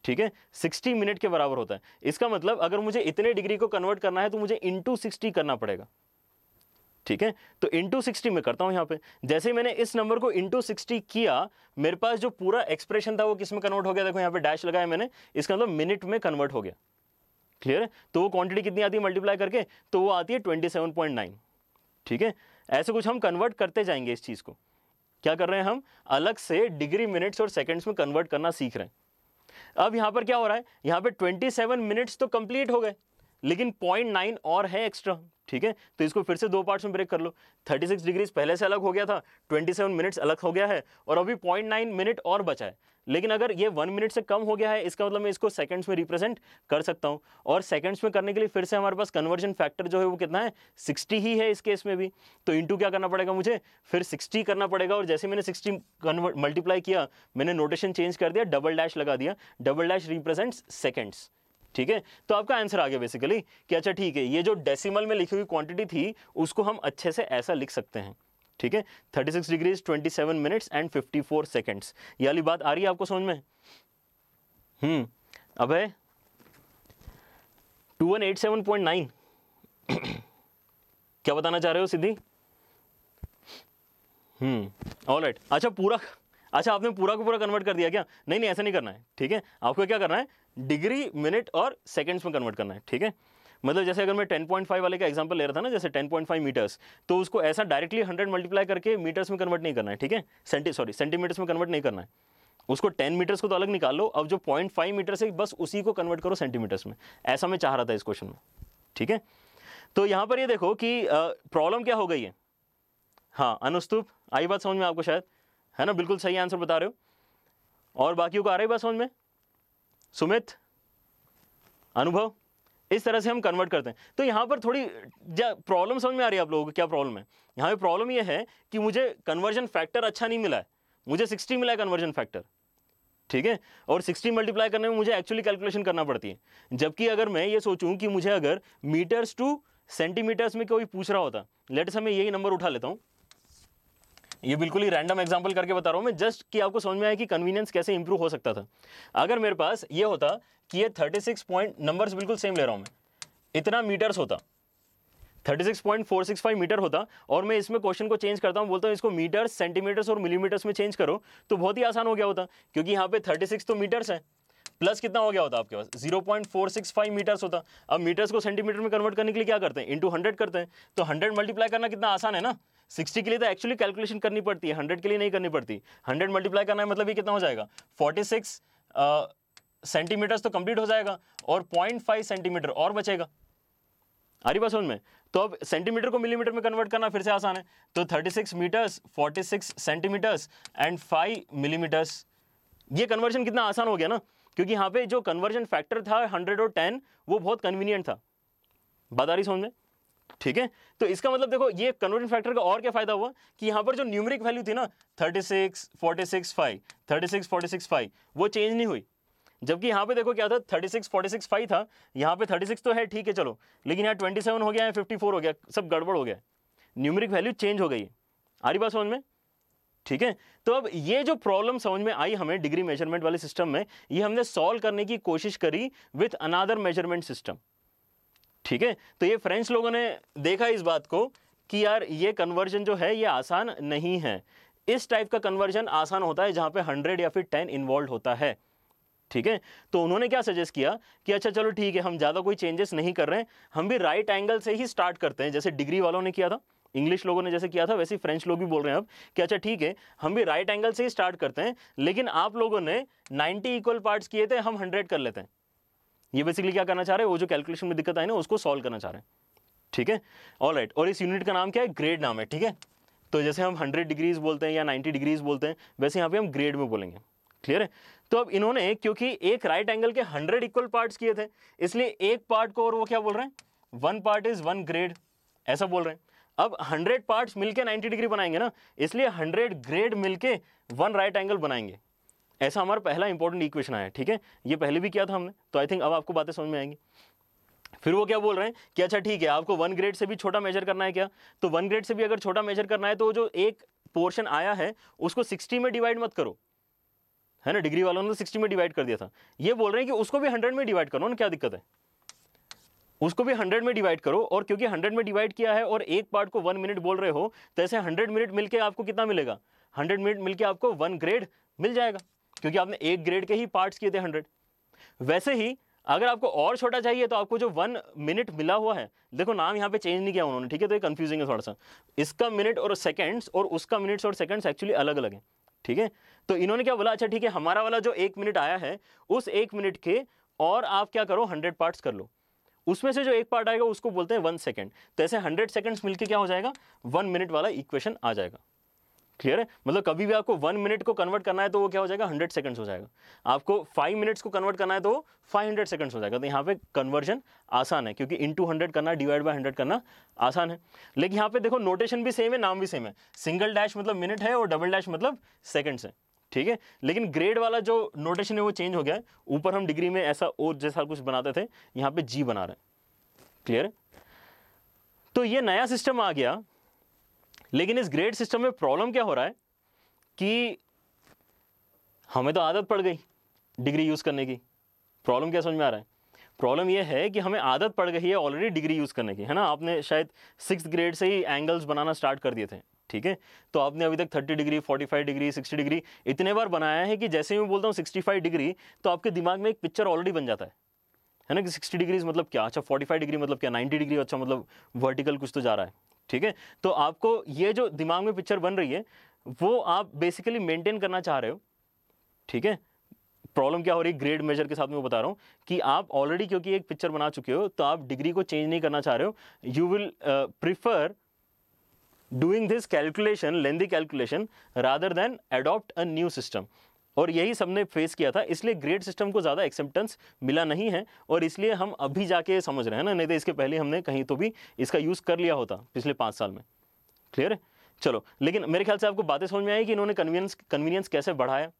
ठीक है, सिक्सटी मिनट के बराबर होता है। इसका मतलब अगर मुझे इतने डिग्री को कन्वर्ट करना है तो मुझे इंटू सिक्सटी करना पड़ेगा, ठीक है। तो इंटू सिक्सटी में करता हूं यहाँ पे, जैसे ही मैंने इस नंबर को इंटू सिक्सटी किया, मेरे पास जो पूरा एक्सप्रेशन था वो किस में कन्वर्ट हो गया, देखो यहाँ पे डैश लगाया मैंने, इसका मतलब मिनट में कन्वर्ट हो गया, क्लियर है। तो वो क्वांटिटी कितनी आती है मल्टीप्लाई करके, तो वो आती है ट्वेंटी सेवन पॉइंट नाइन, ठीक है। ऐसे कुछ हम कन्वर्ट करते जाएंगे, इस चीज़ को क्या कर रहे हैं हम, अलग से डिग्री मिनट्स और सेकेंड्स में कन्वर्ट करना सीख रहे हैं। अब यहाँ पर क्या हो रहा है, यहाँ पर ट्वेंटी सेवन मिनट्स तो कंप्लीट हो गए, लेकिन पॉइंट नाइन और है एक्स्ट्रा, ठीक है। तो इसको फिर से दो पार्ट्स में ब्रेक कर लो, थर्टी सिक्स डिग्रीज पहले से अलग हो गया था, ट्वेंटी सेवन मिनट्स अलग हो गया है, और अभी पॉइंट नाइन मिनट और बचा है। लेकिन अगर ये वन मिनट से कम हो गया है, इसका मतलब मैं इसको सेकंड्स में रिप्रेजेंट कर सकता हूँ, और सेकंड्स में करने के लिए फिर से हमारे पास कन्वर्जन फैक्टर जो है वो कितना है, सिक्सटी ही है इस केस में भी। तो इंटू क्या करना पड़ेगा मुझे, फिर सिक्सटी करना पड़ेगा, और जैसे मैंने सिक्सटी कन्वर्ट मल्टीप्लाई किया, मैंने नोटेशन चेंज कर दिया, डबल डैश लगा दिया, डबल डैश रिप्रेजेंट्स सेकेंड्स, ठीक है। तो आपका आंसर आ गया बेसिकली कि अच्छा ठीक है, ये जो डेसिमल में लिखी हुई क्वांटिटी थी उसको हम अच्छे से ऐसा लिख सकते हैं, ठीक है। Thirty six degrees, twenty seven minutes and fifty four seconds, ये वाली बात आ रही है आपको समझ में। हम्म अब है twenty one eighty seven point nine क्या बताना चाह रहे हो सिद्धि? हम्म ऑलराइट। अच्छा पूरा, अच्छा आपने पूरा को पूरा कन्वर्ट कर दिया क्या? नहीं नहीं ऐसा नहीं करना है, ठीक है। आपको क्या करना है, डिग्री मिनट और सेकंड्स में कन्वर्ट करना है, ठीक है। मतलब जैसे अगर मैं टेन पॉइंट फाइव वाले का एग्जांपल ले रहा था ना, जैसे टेन पॉइंट फाइव मीटर्स, तो उसको ऐसा डायरेक्टली हंड्रेड मल्टीप्लाई करके मीटर्स में कन्वर्ट नहीं करना है, ठीक है, सेंटी सॉरी सेंटीमीटर्स में कन्वर्ट नहीं करना है। उसको टेन मीटर्स को तो अलग निकाल लो, अब जो पॉइंट फाइव मीटर्स है बस उसी को कन्वर्ट करो सेंटीमीटर्स में, ऐसा मैं चाह रहा था इस क्वेश्चन में, ठीक है। तो यहाँ पर ये देखो कि प्रॉब्लम क्या हो गई है। हाँ अनुस्तूप, आई बात समझ में आपको शायद, है ना? बिल्कुल सही आंसर बता रहे हो, और बाकियों को आ रही बात समझ में। सुमित, अनुभव, इस तरह से हम कन्वर्ट करते हैं। तो यहाँ पर थोड़ी प्रॉब्लम समझ में आ रही है आप लोगों को, क्या प्रॉब्लम है? यहाँ पे प्रॉब्लम ये है कि मुझे कन्वर्जन फैक्टर अच्छा नहीं मिला है, मुझे सिक्सटी मिला है कन्वर्जन फैक्टर, ठीक है, और सिक्सटी मल्टीप्लाई करने में मुझे एक्चुअली कैलकुलेशन करना पड़ती है। जबकि अगर मैं ये सोचूँ कि मुझे अगर मीटर्स टू सेंटीमीटर्स में कोई पूछ रहा होता, लेट से मैं यही नंबर उठा लेता हूँ, ये बिल्कुल ही रैंडम एग्जांपल करके बता रहा हूँ मैं, जस्ट कि आपको समझ में आया कि कन्वीनियंस कैसे इंप्रूव हो सकता था। अगर मेरे पास ये होता कि ये थर्टी सिक्स पॉइंट नंबर्स बिल्कुल सेम ले रहा हूँ मैं, इतना मीटर्स होता, thirty six point four six five metre होता, और मैं इसमें क्वेश्चन को चेंज करता हूँ, बोलता हूँ इसको मीटर्स, सेंटीमीटर्स और मिलीमीटर्स में चेंज करो, तो बहुत ही आसान हो गया होता, क्योंकि यहाँ पे थर्टी सिक्स तो मीटर्स है, प्लस कितना हो गया होता आपके पास, zero point four six five metres होता। अब मीटर्स को सेंटीमीटर में कन्वर्ट करने के लिए क्या करते हैं, इंटू हंड्रेड करते हैं। तो हंड्रेड मल्टीप्लाई करना कितना आसान है ना, सिक्सटी के लिए तो एक्चुअली कैलकुलेशन करनी पड़ती है, हंड्रेड के लिए नहीं करनी पड़ती। हंड्रेड मल्टीप्लाई करना है, मतलब ये कितना हो जाएगा, फोर्टी सिक्स सेंटीमीटर्स तो कंप्लीट हो जाएगा, और पॉइंट फाइव सेंटीमीटर और बचेगा, आ रही बात समझ में। तो अब सेंटीमीटर को मिलीमीटर में कन्वर्ट करना फिर से आसान है, तो thirty six metres, forty six centimetres and five millimetres, ये कन्वर्जन कितना आसान हो गया ना, क्योंकि यहाँ पे जो कन्वर्जन फैक्टर था हंड्रेड और टेन वो बहुत कन्वीनियंट था, बात आ रही समझ में, ठीक है। तो इसका मतलब देखो ये कन्वर्जन फैक्टर का और क्या फायदा हुआ कि यहाँ पर जो न्यूमेरिक वैल्यू थी ना, thirty six forty six five, thirty six forty six five, वो चेंज नहीं हुई। जबकि यहाँ पे देखो क्या था, thirty six forty six five था, यहाँ पे थर्टी सिक्स तो है, ठीक है चलो, लेकिन यहाँ ट्वेंटी सेवन हो गया है, फिफ्टी फोर हो गया, सब गड़बड़ हो गया, न्यूमेरिक वैल्यू चेंज हो गई है, आ रही बात समझ में, ठीक है। तो अब ये जो प्रॉब्लम समझ में आई हमें डिग्री मेजरमेंट वाले सिस्टम में, ये हमने सॉल्व करने की कोशिश करी विथ अनादर मेजरमेंट सिस्टम, ठीक है। तो ये फ्रेंड्स लोगों ने देखा इस बात को कि यार ये कन्वर्जन जो है ये आसान नहीं है, इस टाइप का कन्वर्जन आसान होता है जहाँ पे हंड्रेड या फिर टेन इन्वॉल्व होता है, ठीक है। तो उन्होंने क्या सजेस्ट किया कि अच्छा चलो ठीक है, हम ज़्यादा कोई चेंजेस नहीं कर रहे हैं, हम भी राइट एंगल से ही स्टार्ट करते हैं, जैसे डिग्री वालों ने किया था, इंग्लिश लोगों ने जैसे किया था, वैसे फ्रेंच लोग भी बोल रहे हैं अब कि अच्छा ठीक है, हम भी राइट एंगल से ही स्टार्ट करते हैं, लेकिन आप लोगों ने नाइन्टी इक्वल पार्ट्स किए थे, हम हंड्रेड कर लेते हैं, ये बेसिकली क्या करना चाह रहे हैं, वो जो कैलकुलेशन में दिक्कत आई ना उसको सॉल्व करना चाह रहे हैं, ठीक है। ऑलराइट, और इस यूनिट का नाम क्या है, ग्रेड नाम है, ठीक है। तो जैसे हम हंड्रेड डिग्रीज बोलते हैं या नाइन्टी डिग्रीज बोलते हैं, वैसे यहाँ पे हम ग्रेड में बोलेंगे, क्लियर है। तो अब इन्होंने क्योंकि एक राइट एंगल के हंड्रेड इक्वल पार्ट्स किए थे, इसलिए एक पार्ट को, और वो क्या बोल रहे हैं, one part is one grade, ऐसा बोल रहे हैं। अब हंड्रेड पार्ट्स मिलके नाइन्टी डिग्री बनाएंगे ना, इसलिए हंड्रेड ग्रेड मिलके वन राइट एंगल बनाएंगे। ऐसा हमारा पहला इंपॉर्टेंट इक्वेशन आया, ठीक है। ये पहले भी किया था हमने, तो आई थिंक अब आपको बातें समझ में आएंगी। फिर वो क्या बोल रहे हैं कि अच्छा ठीक है, आपको वन ग्रेड से भी छोटा मेजर करना है क्या, तो वन ग्रेड से भी अगर छोटा मेजर करना है तो जो एक पोर्शन आया है उसको सिक्सटी में डिवाइड मत करो, है ना, डिग्री वालों ने तो सिक्सटी में डिवाइड कर दिया था। ये बोल रहे हैं कि उसको भी हंड्रेड में डिवाइड करो ना, क्या दिक्कत है, उसको भी हंड्रेड में डिवाइड करो। और क्योंकि हंड्रेड में डिवाइड किया है और एक पार्ट को वन मिनट बोल रहे हो, तो ऐसे हंड्रेड मिनट मिलके आपको कितना मिलेगा, हंड्रेड मिनट मिलके आपको वन ग्रेड मिल जाएगा, क्योंकि आपने एक ग्रेड के ही पार्ट्स किए थे हंड्रेड। वैसे ही अगर आपको और छोटा चाहिए तो आपको जो वन मिनट मिला हुआ है, देखो नाम यहाँ पे चेंज नहीं किया उन्होंने, ठीक है, तो ये कन्फ्यूजिंग है थोड़ा सा, इसका मिनट और सेकेंड्स और उसका मिनट्स और सेकेंड्स एक्चुअली अलग अलग हैं, ठीक है। तो इन्होंने क्या बोला, अच्छा ठीक है, हमारा वाला जो एक मिनट आया है उस एक मिनट के और आप क्या करो, हंड्रेड पार्ट्स कर लो, उसमें से जो एक पार्ट आएगा उसको बोलते हैं वन सेकंड। तो ऐसे हंड्रेड सेकंड्स मिलके क्या हो जाएगा, वन मिनट वाला इक्वेशन आ जाएगा, क्लियर है। मतलब कभी भी आपको वन मिनट को कन्वर्ट करना है तो वो क्या हो जाएगा, हंड्रेड सेकंड्स हो जाएगा। आपको फाइव मिनट्स को कन्वर्ट करना है तो फाइव हंड्रेड सेकंड्स हो जाएगा। तो यहाँ पे कन्वर्जन आसान है, क्योंकि इन टू हंड्रेड करना, डिवाइड बाय हंड्रेड करना आसान है। लेकिन यहाँ पे देखो नोटेशन भी सेम है, नाम भी सेम है, सिंगल डैश मतलब मिनट है और डबल डैश मतलब सेकंड्स है, ठीक है। लेकिन ग्रेड वाला जो नोटेशन है वो चेंज हो गया है, ऊपर हम डिग्री में ऐसा और जैसा कुछ बनाते थे, यहाँ पे जी बना रहे हैं, क्लियर। तो ये नया सिस्टम आ गया, लेकिन इस ग्रेड सिस्टम में प्रॉब्लम क्या हो रहा है कि हमें तो आदत पड़ गई डिग्री यूज़ करने की। प्रॉब्लम क्या समझ में आ रहा है, प्रॉब्लम ये है कि हमें आदत पड़ गई है ऑलरेडी डिग्री यूज़ करने की, है ना। आपने शायद सिक्स्थ ग्रेड से ही एंगल्स बनाना स्टार्ट कर दिए थे, ठीक है। तो आपने अभी तक तीस डिग्री, पैंतालीस डिग्री, साठ डिग्री इतने बार बनाया है कि जैसे ही मैं बोलता हूँ पैंसठ डिग्री तो आपके दिमाग में एक पिक्चर ऑलरेडी बन जाता है, है ना, कि साठ डिग्री मतलब क्या, अच्छा पैंतालीस डिग्री मतलब क्या, नब्बे डिग्री, अच्छा मतलब वर्टिकल कुछ तो जा रहा है, ठीक है। तो आपको ये जो दिमाग में पिक्चर बन रही है वो आप बेसिकली मेनटेन करना चाह रहे हो, ठीक है। प्रॉब्लम क्या हो रही है ग्रेड मेजर के साथ में, वो बता रहा हूँ कि आप ऑलरेडी क्योंकि एक पिक्चर बना चुके हो तो आप डिग्री को चेंज नहीं करना चाह रहे हो। You will prefer doing this calculation, lengthy calculation, rather than adopt a new system। और यही सबने फेस किया था, इसलिए ग्रेड सिस्टम को ज़्यादा एक्सेप्टेंस मिला नहीं है और इसलिए हम अभी जाके समझ रहे हैं ना, नहीं तो इसके पहले हमने कहीं तो भी इसका यूज़ कर लिया होता पिछले पाँच साल में, क्लियर है। चलो, लेकिन मेरे ख्याल से आपको बातें समझ में आई कि इन्होंने कन्वीनियंस कन्वीनियंस कैसे बढ़ाया,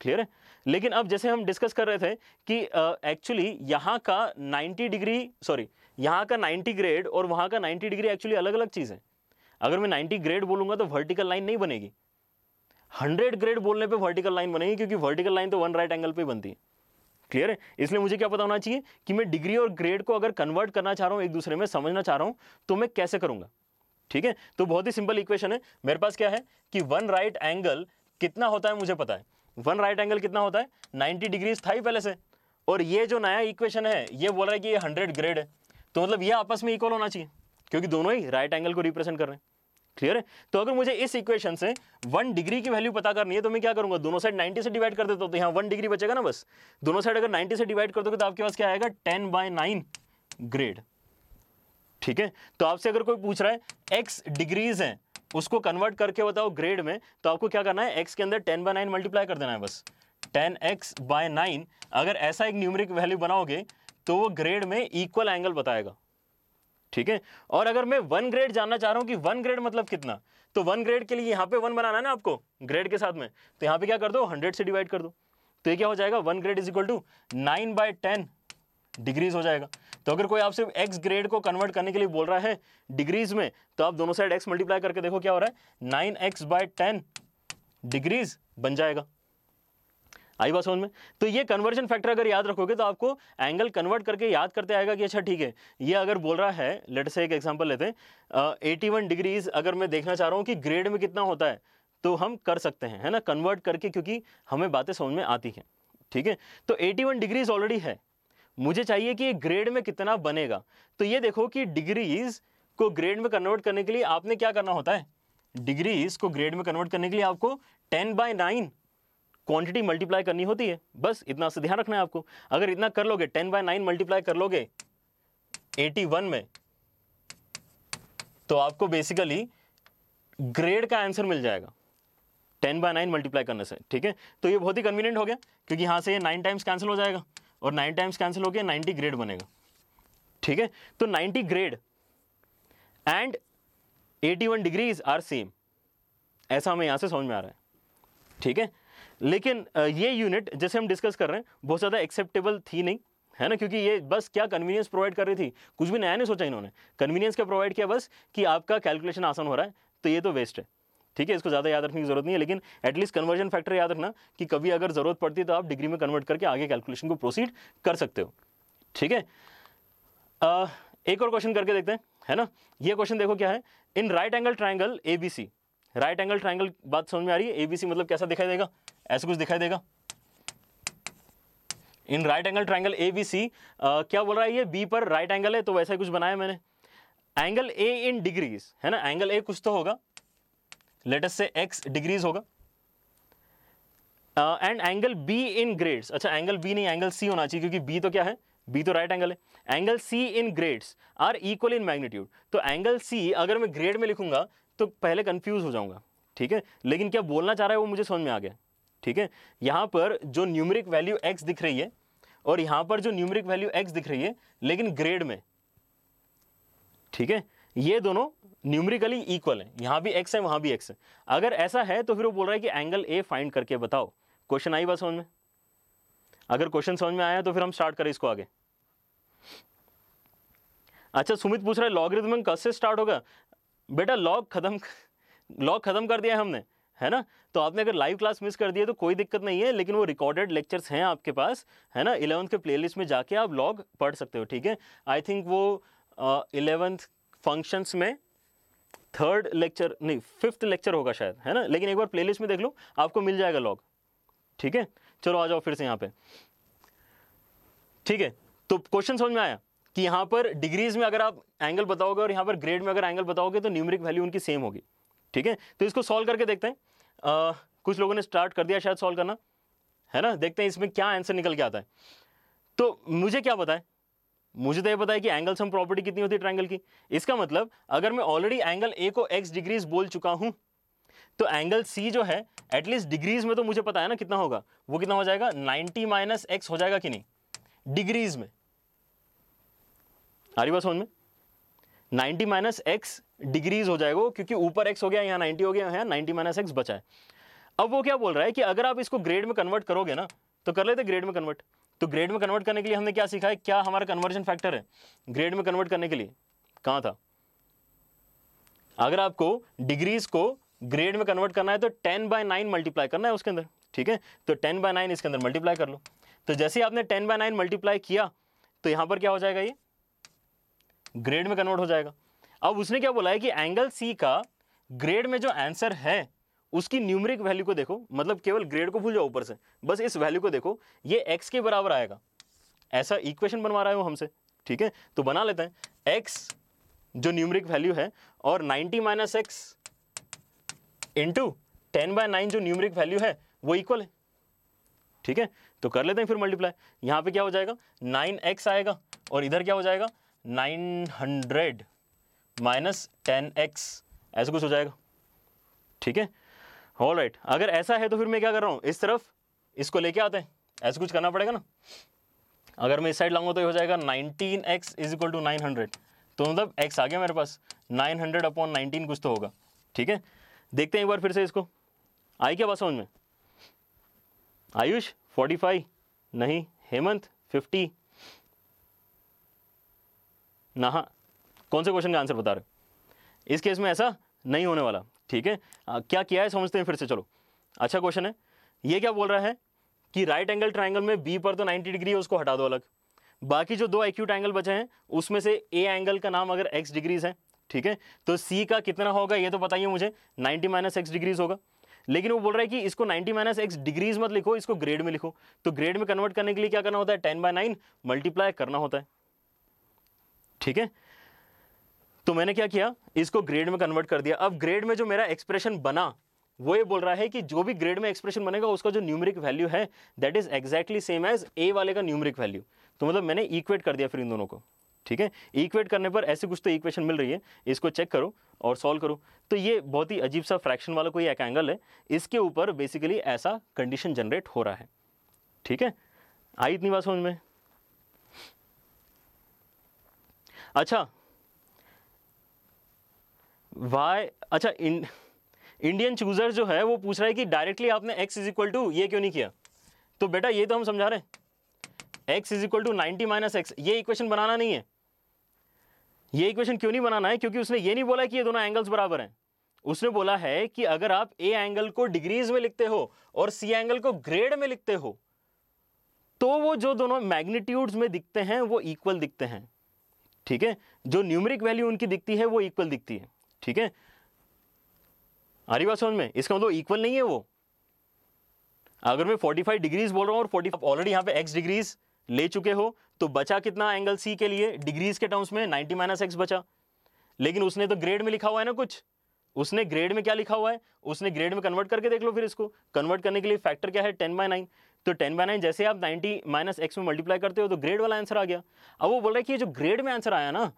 क्लियर है। लेकिन अब जैसे हम डिस्कस कर रहे थे कि एक्चुअली uh, यहाँ का नाइन्टी डिग्री सॉरी यहाँ का नाइन्टी ग्रेड और वहाँ का नाइन्टी डिग्री एक्चुअली अलग अलग चीज़ है। अगर मैं नाइन्टी ग्रेड बोलूंगा तो वर्टिकल लाइन नहीं बनेगी, हंड्रेड ग्रेड बोलने पे वर्टिकल लाइन बनेगी, क्योंकि वर्टिकल लाइन तो वन राइट एंगल पे बनती है, क्लियर है। इसलिए मुझे क्या पता होना चाहिए कि मैं डिग्री और ग्रेड को अगर कन्वर्ट करना चाह रहा हूँ, एक दूसरे में समझना चाह रहा हूँ, तो मैं कैसे करूँगा, ठीक है। तो बहुत ही सिंपल इक्वेशन है मेरे पास, क्या है कि वन राइट एंगल कितना होता है मुझे पता है, वन राइट एंगल कितना होता है, नाइन्टी डिग्रीज था ही पहले से, और ये जो नया इक्वेशन है ये बोल रहा है कि ये हंड्रेड ग्रेड है, तो मतलब ये आपस में इक्वल होना चाहिए, क्योंकि दोनों ही राइट एंगल को रिप्रेजेंट कर रहे हैं, क्लियर है। तो अगर मुझे इस इक्वेशन से वन डिग्री की वैल्यू पता करनी है तो मैं क्या करूंगा, दोनों साइड नाइन्टी से डिवाइड कर देता हूं तो यहाँ वन डिग्री बचेगा ना, बस दोनों साइड अगर नाइन्टी से डिवाइड कर दोगे तो आपके पास क्या आएगा, टेन बाय नाइन ग्रेड, ठीक है। तो आपसे अगर कोई पूछ रहा है एक्स डिग्रीज हैं उसको कन्वर्ट करके बताओ ग्रेड में, तो आपको क्या करना है, एक्स के अंदर टेन बाय नाइन मल्टीप्लाई कर देना है, बस टेन एक्स बाय नाइन। अगर ऐसा एक न्यूमेरिक वैल्यू बनाओगे तो वो ग्रेड में इक्वल एंगल बताएगा, ठीक है। और अगर मैं वन ग्रेड जानना चाह रहा हूँ कि वन ग्रेड मतलब कितना, तो वन ग्रेड के लिए यहाँ पे वन बनाना है ना आपको ग्रेड के साथ में, तो यहाँ पे क्या कर दो, हंड्रेड से डिवाइड कर दो, तो ये क्या हो जाएगा, one grade is equal to nine by ten degrees हो जाएगा। तो अगर कोई आपसे एक्स ग्रेड को कन्वर्ट करने के लिए बोल रहा है डिग्रीज में, तो आप दोनों साइड एक्स मल्टीप्लाई करके देखो क्या हो रहा है, nine x by ten degrees बन जाएगा। आई बात समझ में। तो ये कन्वर्जन फैक्टर अगर याद रखोगे तो आपको एंगल कन्वर्ट करके याद करते आएगा कि अच्छा ठीक है, ये अगर बोल रहा है, लेट से एक एग्जांपल लेते हैं, एटी वन डिग्रीज अगर मैं देखना चाह रहा हूँ कि ग्रेड में कितना होता है, तो हम कर सकते हैं, है ना, कन्वर्ट करके, क्योंकि हमें बातें समझ में आती हैं, ठीक है। तो एटी वन डिग्रीज ऑलरेडी है, मुझे चाहिए कि ये ग्रेड में कितना बनेगा, तो ये देखो कि डिग्रीज को ग्रेड में कन्वर्ट करने के लिए आपने क्या करना होता है, डिग्रीज को ग्रेड में कन्वर्ट करने के लिए आपको ten by nine quantity multiply करनी होती है, बस इतना से ध्यान रखना है आपको। अगर इतना कर लोगे टेन बाय नाइन मल्टीप्लाई कर लोगे इक्यासी में, तो आपको बेसिकली ग्रेड का आंसर मिल जाएगा टेन बाय नाइन मल्टीप्लाई करने से। ठीक है, तो ये बहुत ही कन्वीनियंट हो गया क्योंकि यहाँ से नाइन टाइम्स कैंसिल हो जाएगा और नाइन टाइम्स कैंसिल हो गया नाइन्टी ग्रेड बनेगा। ठीक है, तो नाइन्टी ग्रेड एंड इक्यासी डिग्रीज आर सेम, ऐसा हमें यहाँ से समझ में आ रहा है। ठीक है, लेकिन ये यूनिट जैसे हम डिस्कस कर रहे हैं बहुत ज़्यादा एक्सेप्टेबल थी नहीं, है ना, क्योंकि ये बस क्या कन्वीनियंस प्रोवाइड कर रही थी, कुछ भी नया नहीं सोचा इन्होंने। कन्वीनियंस क्या प्रोवाइड किया, बस कि आपका कैलकुलेशन आसान हो रहा है, तो ये तो वेस्ट है। ठीक है, इसको ज़्यादा याद रखने की जरूरत नहीं है, लेकिन एटलीस्ट कन्वर्जन फैक्टर याद रखना कि कभी अगर ज़रूरत पड़ती है तो आप डिग्री में कन्वर्ट करके आगे कैलकुलेशन को प्रोसीड कर सकते हो। ठीक है, एक और क्वेश्चन करके देखते हैं, है ना। ये क्वेश्चन देखो क्या है, in right angle triangle A B C, right angle triangle बात समझ में आ रही है, ए बी सी मतलब कैसा दिखाई देगा, ऐसे कुछ दिखाई देगा। In right angle triangle A B C क्या बोल रहा है, ये बी पर राइट एंगल है तो वैसा ही कुछ बनाया मैंने। एंगल ए इन डिग्रीज, है ना, एंगल ए कुछ तो होगा, लेटेस्ट से एक्स डिग्रीज होगा। And angle B in grades, अच्छा एंगल बी नहीं एंगल सी होना चाहिए क्योंकि बी तो क्या है, बी तो राइट एंगल है। Angle C in grades are equal in magnitude, तो एंगल सी अगर मैं ग्रेड में लिखूंगा तो पहले कंफ्यूज हो जाऊंगा। ठीक है, लेकिन क्या बोलना चाह रहा है वो मुझे समझ में आ गया। ठीक है, यहाँ पर जो न्यूमेरिक वैल्यू एक्स दिख रही है और यहाँ पर जो न्यूमेरिक वैल्यू एक्स दिख रही है लेकिन ग्रेड में। ठीक है, ये दोनों न्यूमेरिकली इक्वल है, यहाँ भी एक्स है वहाँ भी एक्स है। अगर ऐसा है तो फिर वो बोल रहा है कि एंगल ए फाइंड करके बताओ। क्वेश्चन आई बात समझ में? अगर क्वेश्चन समझ में आया तो फिर हम स्टार्ट करें इसको आगे। अच्छा, सुमित पूछ रहा है लॉगरिथम कब से स्टार्ट होगा। बेटा लॉग खत्म लॉग खत्म कर दिया है हमने, है ना, तो आपने अगर लाइव क्लास मिस कर दी है तो कोई दिक्कत नहीं है, लेकिन वो रिकॉर्डेड लेक्चर्स हैं आपके पास, है ना। इलेवंथ के प्लेलिस्ट में जाके आप लॉग पढ़ सकते हो। ठीक है, आई थिंक वो इलेवंथ फंक्शंस में थर्ड लेक्चर नहीं फिफ्थ लेक्चर होगा शायद, है ना, लेकिन एक बार प्लेलिस्ट में देख लो, आपको मिल जाएगा लॉग। ठीक है, चलो आ जाओ फिर से यहाँ पे। ठीक है, तो क्वेश्चन समझ में आया कि यहाँ पर डिग्रीज में अगर आप एंगल बताओगे और यहाँ पर ग्रेड में अगर एंगल बताओगे तो न्यूमेरिक वैल्यू उनकी सेम होगी। ठीक है, तो इसको सॉल्व करके देखते हैं। आ, कुछ लोगों ने स्टार्ट कर दिया शायद सॉल्व करना, है ना, देखते हैं इसमें क्या आंसर निकल के आता है। तो मुझे क्या पता है, मुझे तो ये पता है कि एंगल सम प्रॉपर्टी कितनी होती है ट्रायंगल की। इसका मतलब अगर मैं ऑलरेडी एंगल ए को एक्स डिग्रीज बोल चुका हूँ तो एंगल सी जो है एटलीस्ट डिग्रीज में तो मुझे पता है ना कितना होगा, वो कितना हो जाएगा नाइन्टी माइनस एक्स हो जाएगा कि नहीं डिग्रीज में। आ रही बात समझ में? नाइन्टी माइनस एक्स डिग्रीज हो जाएगा क्योंकि ऊपर एक्स हो गया, यहाँ नाइन्टी हो गया, यहाँ नाइन्टी माइनस एक्स बचा है। अब वो क्या बोल रहा है कि अगर आप इसको ग्रेड में कन्वर्ट करोगे ना, तो कर लेते ग्रेड में कन्वर्ट। तो ग्रेड में कन्वर्ट करने के लिए हमने क्या सीखा है, क्या हमारा कन्वर्जन फैक्टर है ग्रेड में कन्वर्ट करने के लिए, कहाँ था? अगर आपको डिग्रीज को ग्रेड में कन्वर्ट करना है तो टेन बाय नाइन मल्टीप्लाई करना है उसके अंदर। ठीक है, तो टेन बाय नाइन इसके अंदर मल्टीप्लाई कर लो। तो जैसे ही आपने टेन बाय नाइन मल्टीप्लाई किया तो यहाँ पर क्या हो जाएगा, ये ग्रेड में कन्वर्ट हो जाएगा। अब उसने क्या बोला है कि एंगल सी का ग्रेड में जो आंसर है उसकी न्यूमेरिक वैल्यू को देखो, मतलब केवल ग्रेड को भूल जाओ ऊपर से, बस इस वैल्यू को देखो, ये एक्स के बराबर आएगा। ऐसा इक्वेशन बनवा रहा है वो हमसे। ठीक है, तो बना लेते हैं एक्स जो न्यूमेरिक वैल्यू है और ninety minus x into ten by nine जो न्यूमेरिक वैल्यू है वो इक्वल है। ठीक है, तो कर लेते हैं फिर मल्टीप्लाई। यहाँ पर क्या हो जाएगा नाइन एक्स आएगा और इधर क्या हो जाएगा nine hundred minus ten x, ऐसा कुछ हो जाएगा। ठीक है, ऑल राइट। अगर ऐसा है तो फिर मैं क्या कर रहा हूँ, इस तरफ इसको लेके आते हैं, ऐसा कुछ करना पड़ेगा ना। अगर मैं इस साइड लाऊंगा तो ये हो जाएगा nineteen x is equal to nine hundred, तो मतलब एक्स आ गया मेरे पास, नाइन हंड्रेड अपॉन नाइनटीन कुछ तो होगा। ठीक है, देखते हैं एक बार फिर से इसको, आई क्या बात समझ में? आयुष फोर्टी फाइव नहीं, हेमंत फिफ्टी ना, हाँ कौन से क्वेश्चन का आंसर बता रहे? इस केस में ऐसा नहीं होने वाला। ठीक है, आ, क्या किया है समझते हैं फिर से। चलो, अच्छा क्वेश्चन है ये। क्या बोल रहा है कि राइट एंगल ट्रायंगल में बी पर तो नाइन्टी डिग्री है, उसको हटा दो अलग, बाकी जो दो एक्यूट एंगल बचे हैं उसमें से ए एंगल का नाम अगर एक्स डिग्रीज है, ठीक है, तो सी का कितना होगा ये तो बताइए मुझे, नाइन्टी माइनस एक्स डिग्रीज होगा। लेकिन वो बोल रहा है कि इसको नाइन्टी माइनस एक्स डिग्रीज मत लिखो, इसको ग्रेड में लिखो। तो ग्रेड में कन्वर्ट करने के लिए क्या करना होता है, टेन बाय नाइन मल्टीप्लाई करना होता है। ठीक है, तो मैंने क्या किया, इसको ग्रेड में कन्वर्ट कर दिया। अब ग्रेड में जो मेरा एक्सप्रेशन बना वो ये बोल रहा है कि जो भी ग्रेड में एक्सप्रेशन बनेगा उसका जो न्यूमेरिक वैल्यू है that is exactly same as A वाले का न्यूमेरिक वैल्यू। तो मतलब मैंने इक्वेट कर दिया फिर इन दोनों को, ठीक है। इक्वेट करने पर ऐसे कुछ तो इक्वेशन मिल रही है, इसको चेक करो और सॉल्व करो। तो ये बहुत ही अजीब सा फ्रैक्शन वाला कोई एक एंगल है, इसके ऊपर बेसिकली ऐसा कंडीशन जनरेट हो रहा है, ठीक है। आई इतनी बात समझ में? अच्छा वाई, अच्छा इं, इंडियन चूजर जो है वो पूछ रहा है कि डायरेक्टली आपने x इज इक्वल टू ये क्यों नहीं किया। तो बेटा ये तो हम समझा रहे हैं, x is equal to ninety minus x, ये इक्वेशन बनाना नहीं है। ये इक्वेशन क्यों नहीं बनाना है, क्योंकि उसने ये नहीं बोला कि ये दोनों एंगल्स बराबर हैं। उसने बोला है कि अगर आप a एंगल को डिग्रीज में लिखते हो और c एंगल को ग्रेड में लिखते हो तो वो जो दोनों मैग्नीट्यूड्स में दिखते हैं वो इक्वल दिखते हैं, ठीक है। जो न्यूमेरिक वैल्यू उनकी दिखती है वो इक्वल दिखती है, ठीक है। आरी बात समझ में? इसका मतलब इक्वल नहीं है वो। अगर मैं पैंतालीस डिग्रीज बोल रहा हूँ और पैंतालीस ऑलरेडी यहाँ पे x डिग्रीज ले चुके हो तो बचा कितना एंगल C के लिए डिग्रीज के टर्म्स में नाइन्टी माइनस एक्स बचा। लेकिन उसने तो ग्रेड में लिखा हुआ है ना कुछ, उसने ग्रेड में क्या लिखा हुआ है, उसने ग्रेड में कन्वर्ट करके देख लो। फिर इसको कन्वर्ट करने के लिए फैक्टर क्या है, टेन बाई नाइन। तो टेन बाई नाइन जैसे आप नाइन्टी माइनस एक्स में मल्टीप्लाई करते हो तो ग्रेड वाला आंसर आ गया। अब वो बोल रहा है कि ये जो ग्रेड में आंसर आया ना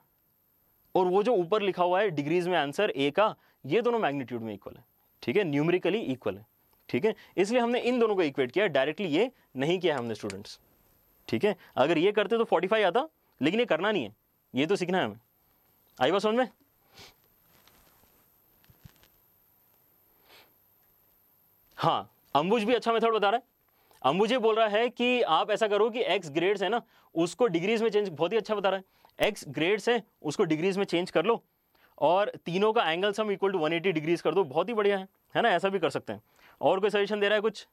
और वो जो ऊपर लिखा हुआ है डिग्रीज में आंसर ए का, ये दोनों मैग्नीट्यूड में इक्वल है, ठीक है, न्यूमेरिकली इक्वल है, ठीक है। इसलिए हमने इन दोनों को इक्वेट किया, डायरेक्टली ये नहीं किया है हमने स्टूडेंट्स, ठीक है। अगर ये करते तो पैंतालीस आता, लेकिन ये करना नहीं है, ये तो सीखना है हमें। आई बात समझ में? हाँ, अंबुज भी अच्छा मेथड बता रहा है। अंबुज ये बोल रहा है कि आप ऐसा करो कि एक्स ग्रेड्स है ना उसको डिग्रीज में चेंज, बहुत ही अच्छा बता रहा है, एक्स ग्रेड्स है उसको डिग्रीज में चेंज कर लो और तीनों का एंगल सम इक्वल टू एक सौ अस्सी डिग्रीज कर दो। बहुत ही बढ़िया है, है ना, ऐसा भी कर सकते हैं। और कोई सजेशन दे रहा है कुछ?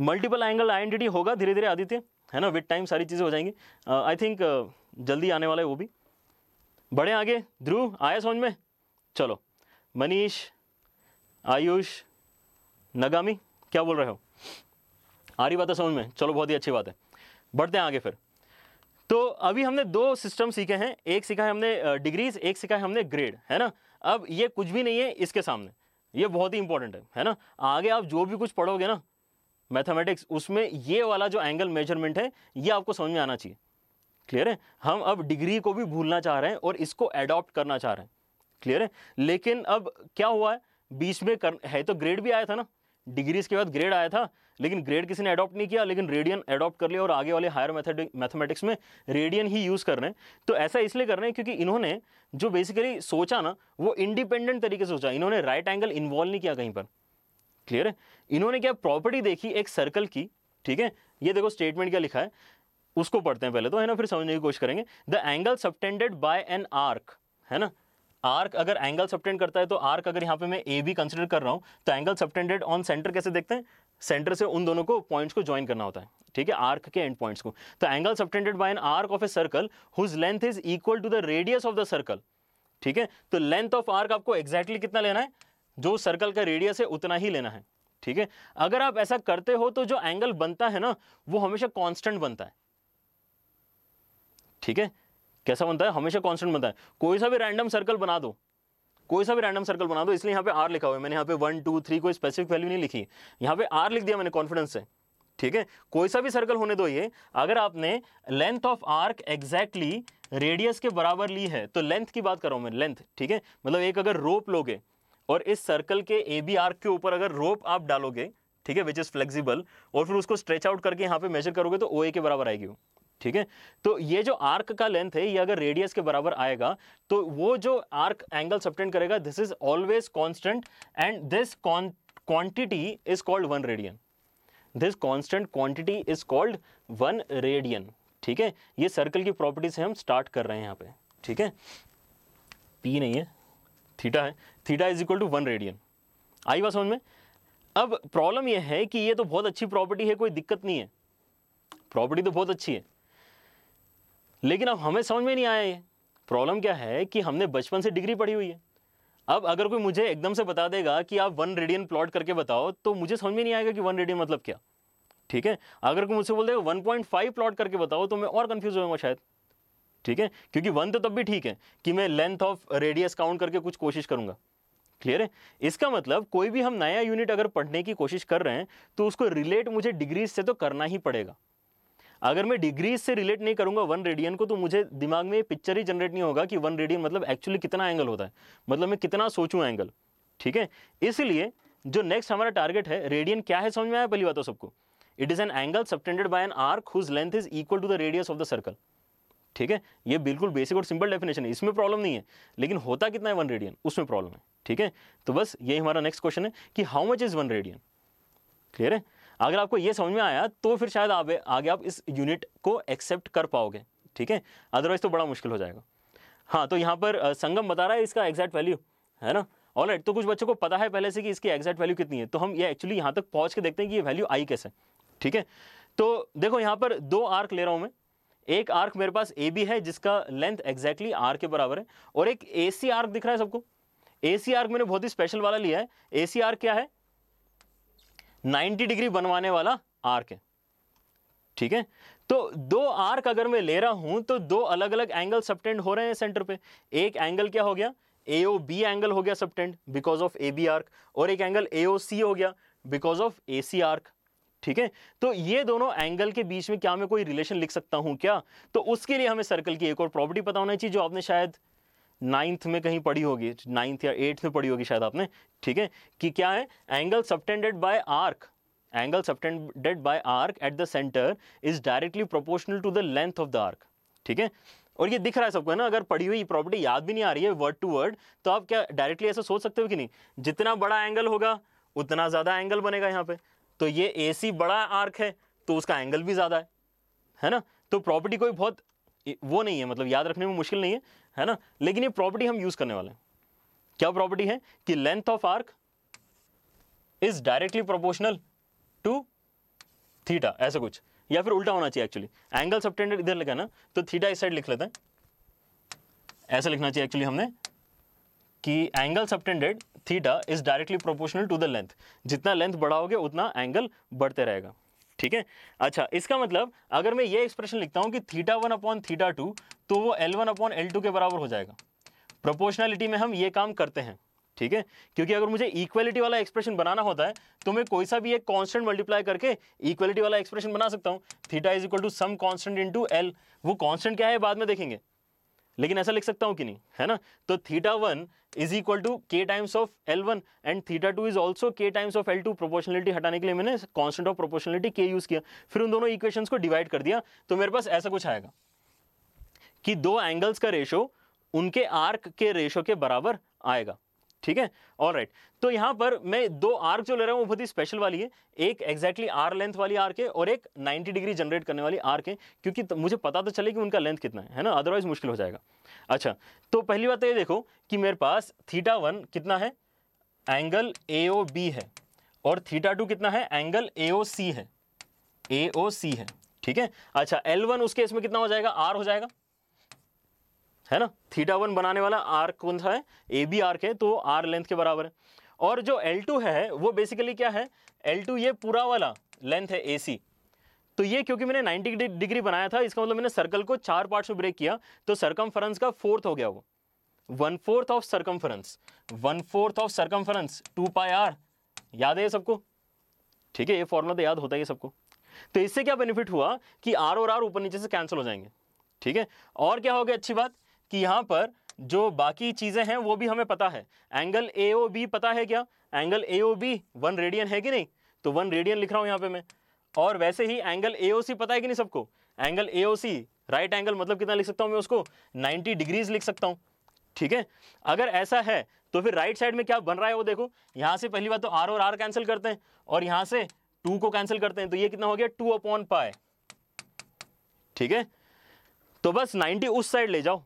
मल्टीपल एंगल आइडेंटिटी होगा धीरे धीरे आदित्य, है ना, विद टाइम सारी चीज़ें हो जाएंगी। आई uh, थिंक uh, जल्दी आने वाला है वो भी। बढ़े आगे। ध्रुव आया समझ में? चलो मनीष, आयुष, नगामी क्या बोल रहे हो? आ रही बात है समझ में? चलो बहुत ही अच्छी बात है, बढ़ते हैं आगे फिर। तो अभी हमने दो सिस्टम सीखे हैं, एक सीखा है हमने डिग्रीज, एक सीखा है हमने ग्रेड, है ना। अब ये कुछ भी नहीं है इसके सामने, ये बहुत ही इंपॉर्टेंट है, है ना। आगे आप जो भी कुछ पढ़ोगे ना मैथमेटिक्स, उसमें ये वाला जो एंगल मेजरमेंट है ये आपको समझ में आना चाहिए, क्लियर है। हम अब डिग्री को भी भूलना चाह रहे हैं और इसको एडॉप्ट करना चाह रहे हैं, क्लियर है। लेकिन अब क्या हुआ है, बीच में कर, है तो ग्रेड भी आया था ना, डिग्रीज के बाद ग्रेड आया था, लेकिन ग्रेड किसी ने अडॉप्ट नहीं किया, लेकिन रेडियन अडॉप्ट कर लिया और आगे वाले हायर मैथड मैथमेटिक्स में रेडियन ही यूज़ कर रहे हैं। तो ऐसा इसलिए कर रहे हैं क्योंकि इन्होंने जो बेसिकली सोचा ना वो इंडिपेंडेंट तरीके से सोचा। इन्होंने राइट एंगल इन्वॉल्व नहीं किया कहीं पर, क्लियर है। इन्होंने क्या प्रॉपर्टी देखी एक सर्कल की, ठीक है। ये देखो स्टेटमेंट क्या लिखा है उसको पढ़ते हैं पहले तो, है ना, फिर समझने की कोशिश करेंगे। The angle subtended by an arc, है ना, आर्क अगर एंगल सबटेंड करता है तो आर्क अगर यहाँ पे मैं ए बी कंसिडर कर रहा हूँ तो एंगल सबटेंडेड ऑन सेंटर कैसे देखते हैं, सेंटर से उन दोनों को पॉइंट्स को ज्वाइन करना होता है, ठीक है, आर्क के एंड पॉइंट्स को। तो angle subtended by an arc of a circle whose length is equal to the radius of the circle, ठीक है। तो लेंथ ऑफ आर्क आपको एक्जैक्टली कितना लेना है, जो सर्कल का रेडियस है उतना ही लेना है, ठीक है। अगर आप ऐसा करते हो तो जो एंगल बनता है ना वो हमेशा कॉन्स्टेंट बनता है, ठीक है। कैसा बनता है, हमेशा कांस्टेंट बनता है। कोई सा भी रैंडम सर्कल बना दो, कोई सा भी रैंडम सर्कल बना दो, इसलिए यहाँ पे आर लिखा हुआ है मैंने, यहाँ पे वन टू थ्री कोई स्पेसिफिक वैल्यू नहीं लिखी, यहाँ पे आर लिख दिया मैंने कॉन्फिडेंस से, ठीक है। कोई सा भी सर्कल होने दो ये, अगर आपने length of arc exactly radius के बराबर ली है तो लेंथ की बात कर रहा हूँ मैं, लेंथ, ठीक है। मतलब एक अगर रोप लोगे और इस सर्कल के ए बी आर्क के ऊपर अगर रोप आप डालोगे, ठीक है, विच इज़ फ्लेक्सिबल, और फिर उसको स्ट्रेच आउट करके यहाँ पे मेजर करोगे तो ओ ए के बराबर आएगी वो, ठीक है। तो ये जो आर्क का लेंथ है ये अगर रेडियस के बराबर आएगा तो वो जो आर्क एंगल सबटेंड करेगा this is always constant and this quantity is called one radian, this constant quantity is called one radian, ठीक है। ये सर्कल की प्रॉपर्टी से हम स्टार्ट कर रहे हैं यहाँ पे, ठीक है। पी नहीं है, थीटा है, theta is equal to one radian. आई बात समझ में? अब प्रॉब्लम यह है कि ये तो बहुत अच्छी प्रॉपर्टी है, कोई दिक्कत नहीं है, प्रॉपर्टी तो बहुत अच्छी है, लेकिन अब हमें समझ में नहीं आया ये। प्रॉब्लम क्या है कि हमने बचपन से डिग्री पढ़ी हुई है, अब अगर कोई मुझे एकदम से बता देगा कि आप वन रेडियन प्लॉट करके बताओ तो मुझे समझ में नहीं आएगा कि वन रेडियन मतलब क्या, ठीक है। अगर कोई मुझसे बोल देगा वन पॉइंट फाइव प्लॉट करके बताओ तो मैं और कन्फ्यूज होऊंगा शायद, ठीक है। क्योंकि वन तो तब भी ठीक है कि मैं लेंथ ऑफ रेडियस काउंट करके कुछ कोशिश करूँगा, क्लियर है। इसका मतलब कोई भी हम नया यूनिट अगर पढ़ने की कोशिश कर रहे हैं तो उसको रिलेट मुझे डिग्रीज से तो करना ही पड़ेगा। अगर मैं डिग्रीज से रिलेट नहीं करूंगा वन रेडियन को तो मुझे दिमाग में पिक्चर ही जनरेट नहीं होगा कि वन रेडियन मतलब एक्चुअली कितना एंगल होता है, मतलब मैं कितना सोचूं एंगल। ठीक है, इसलिए जो नेक्स्ट हमारा टारगेट है रेडियन क्या है समझ में आया पहली बात तो सबको। It is an angle subtended by an arc whose length is equal to the radius of the circle. ठीक है, ये बिल्कुल बेसिक और सिंपल डेफिनेशन है, इसमें प्रॉब्लम नहीं है, लेकिन होता कितना है वन रेडियन उसमें प्रॉब्लम है। ठीक है, तो बस यही हमारा नेक्स्ट क्वेश्चन है कि how much is one radian. Clear है, अगर आपको ये समझ में आया तो फिर शायद आगे आगे आप इस यूनिट को एक्सेप्ट कर पाओगे। ठीक है, अदरवाइज तो बड़ा मुश्किल हो जाएगा। हाँ, तो यहाँ पर संगम बता रहा है इसका एग्जैक्ट वैल्यू है ना। ऑलराइट, तो कुछ बच्चों को पता है पहले से कि इसकी एग्जैक्ट वैल्यू कितनी है, तो हम ये एक्चुअली यहाँ तक पहुँच के देखते हैं कि ये वैल्यू आई कैसे। ठीक है, तो देखो यहाँ पर दो आर्क ले रहा हूँ मैं, एक आर्क मेरे पास ए बी है जिसका लेंथ एक्जैक्टली आर के बराबर है, और एक ए सी आर्क दिख रहा है सबको। ए सी आर्क मैंने बहुत ही स्पेशल वाला लिया है। ए सी आर्क क्या है, नब्बे डिग्री बनवाने वाला आर्क है। ठीक है, तो दो आर्क अगर मैं ले रहा हूं तो दो अलग अलग एंगल सबटेंड हो रहे हैं सेंटर पे। एक एंगल क्या हो गया, ए ओ बी एंगल हो गया subtend because of A B arc, और एक एंगल ए ओ सी हो गया because of A C arc. ठीक है, तो ये दोनों एंगल के बीच में क्या मैं कोई रिलेशन लिख सकता हूं क्या, तो उसके लिए हमें सर्कल की एक और प्रॉपर्टी पता होना चाहिए जो आपने शायद नाइन्थ में कहीं पढ़ी होगी, नाइन्थ या एट्थ में पढ़ी होगी शायद आपने। ठीक है, कि क्या है, angle subtended by arc, angle subtended by arc at the centre is directly proportional to the length of the arc. ठीक है, और ये दिख रहा है सबको है ना। अगर पढ़ी हुई प्रॉपर्टी याद भी नहीं आ रही है वर्ड टू वर्ड तो आप क्या डायरेक्टली ऐसा सोच सकते हो कि नहीं, जितना बड़ा एंगल होगा उतना ज़्यादा एंगल बनेगा यहाँ पे, तो ये ए सी बड़ा आर्क है तो उसका एंगल भी ज़्यादा है है ना। तो प्रॉपर्टी कोई बहुत वो नहीं है, मतलब याद रखने में मुश्किल नहीं है है ना, लेकिन ये प्रॉपर्टी हम यूज़ करने वाले हैं। क्या प्रॉपर्टी है कि length of arc is directly proportional to theta, ऐसा कुछ, या फिर उल्टा होना चाहिए एक्चुअली। एंगल सबटेंडेड इधर लिखा ना तो थीटा इस साइड लिख लेते हैं, ऐसा लिखना चाहिए एक्चुअली हमने कि angle subtended theta is directly proportional to the length. जितना लेंथ बढ़ाओगे उतना एंगल बढ़ते रहेगा। ठीक है, अच्छा, इसका मतलब अगर मैं ये एक्सप्रेशन लिखता हूँ कि theta one upon theta two तो वो L one upon L two के बराबर हो जाएगा। प्रोपोर्शनैलिटी में हम ये काम करते हैं। ठीक है, क्योंकि अगर मुझे इक्वलिटी वाला एक्सप्रेशन बनाना होता है तो मैं कोई सा भी एक कांस्टेंट मल्टीप्लाई करके इक्वलिटी वाला एक्सप्रेशन बना सकता हूँ। Theta is equal to some constant into L, वो कांस्टेंट क्या है बाद में देखेंगे, लेकिन ऐसा लिख सकता हूँ कि नहीं है ना। तो theta one is equal to K times of L one and theta two is also K times of L two. Proportionality हटाने के लिए मैंने कांस्टेंट ऑफ प्रोपोर्शनलिटी के यूज़ किया, फिर उन दोनों इक्वेशंस को डिवाइड कर दिया तो मेरे पास ऐसा कुछ आएगा कि दो एंगल्स का रेशो उनके आर्क के रेशो के बराबर आएगा। ठीक है, ऑलराइट, तो यहाँ पर मैं दो आर्क जो ले रहा हूँ वो बहुत ही स्पेशल वाली है, एक एक्जैक्टली आर लेंथ वाली आर्क है और एक नब्बे डिग्री जनरेट करने वाली आर्क है, क्योंकि तो मुझे पता तो चले कि उनका लेंथ कितना है है ना, अदरवाइज मुश्किल हो जाएगा। अच्छा, तो पहली बात ये देखो कि मेरे पास थीटा वन कितना है, एंगल ए ओ बी है, और थीटा टू कितना है, एंगल ए ओ सी है, ए ओ सी है। ठीक है, अच्छा, एल वन उसके इसमें कितना हो जाएगा, आर हो जाएगा है ना। थीटा वन बनाने वाला आर्क कौन सा है, ए बी आर्क है, तो आर लेंथ के बराबर है। और जो एल टू है वो बेसिकली क्या है, एल टू ये पूरा वाला लेंथ है ए सी, तो ये क्योंकि मैंने नब्बे डिग्री बनाया था इसका मतलब मैंने सर्कल को चार पार्ट्स में ब्रेक किया तो सर्कमफरेंस का फोर्थ हो गया वो, one fourth of circumference, one fourth of circumference two pi R, याद है ये सबको। ठीक है, ये फॉर्मूला तो याद होता है ये सबको। तो इससे क्या बेनिफिट हुआ कि आर और आर ऊपर नीचे से कैंसिल हो जाएंगे। ठीक है, और क्या हो गया अच्छी बात कि यहाँ पर जो बाकी चीज़ें हैं वो भी हमें पता है। एंगल ए ओ बी पता है क्या, angle A O B one radian है कि नहीं, तो वन रेडियन लिख रहा हूँ यहाँ पे मैं। और वैसे ही एंगल ए ओ सी पता है कि नहीं सबको, angle A O C right angle मतलब कितना लिख सकता हूँ मैं उसको, नब्बे डिग्रीज लिख सकता हूँ। ठीक है, अगर ऐसा है तो फिर राइट साइड में क्या बन रहा है वो देखो, यहाँ से पहली बात तो आर और आर कैंसिल करते हैं और यहाँ से टू को कैंसिल करते हैं, तो ये कितना हो गया टू अपॉन पाई। ठीक है, तो बस नब्बे उस साइड ले जाओ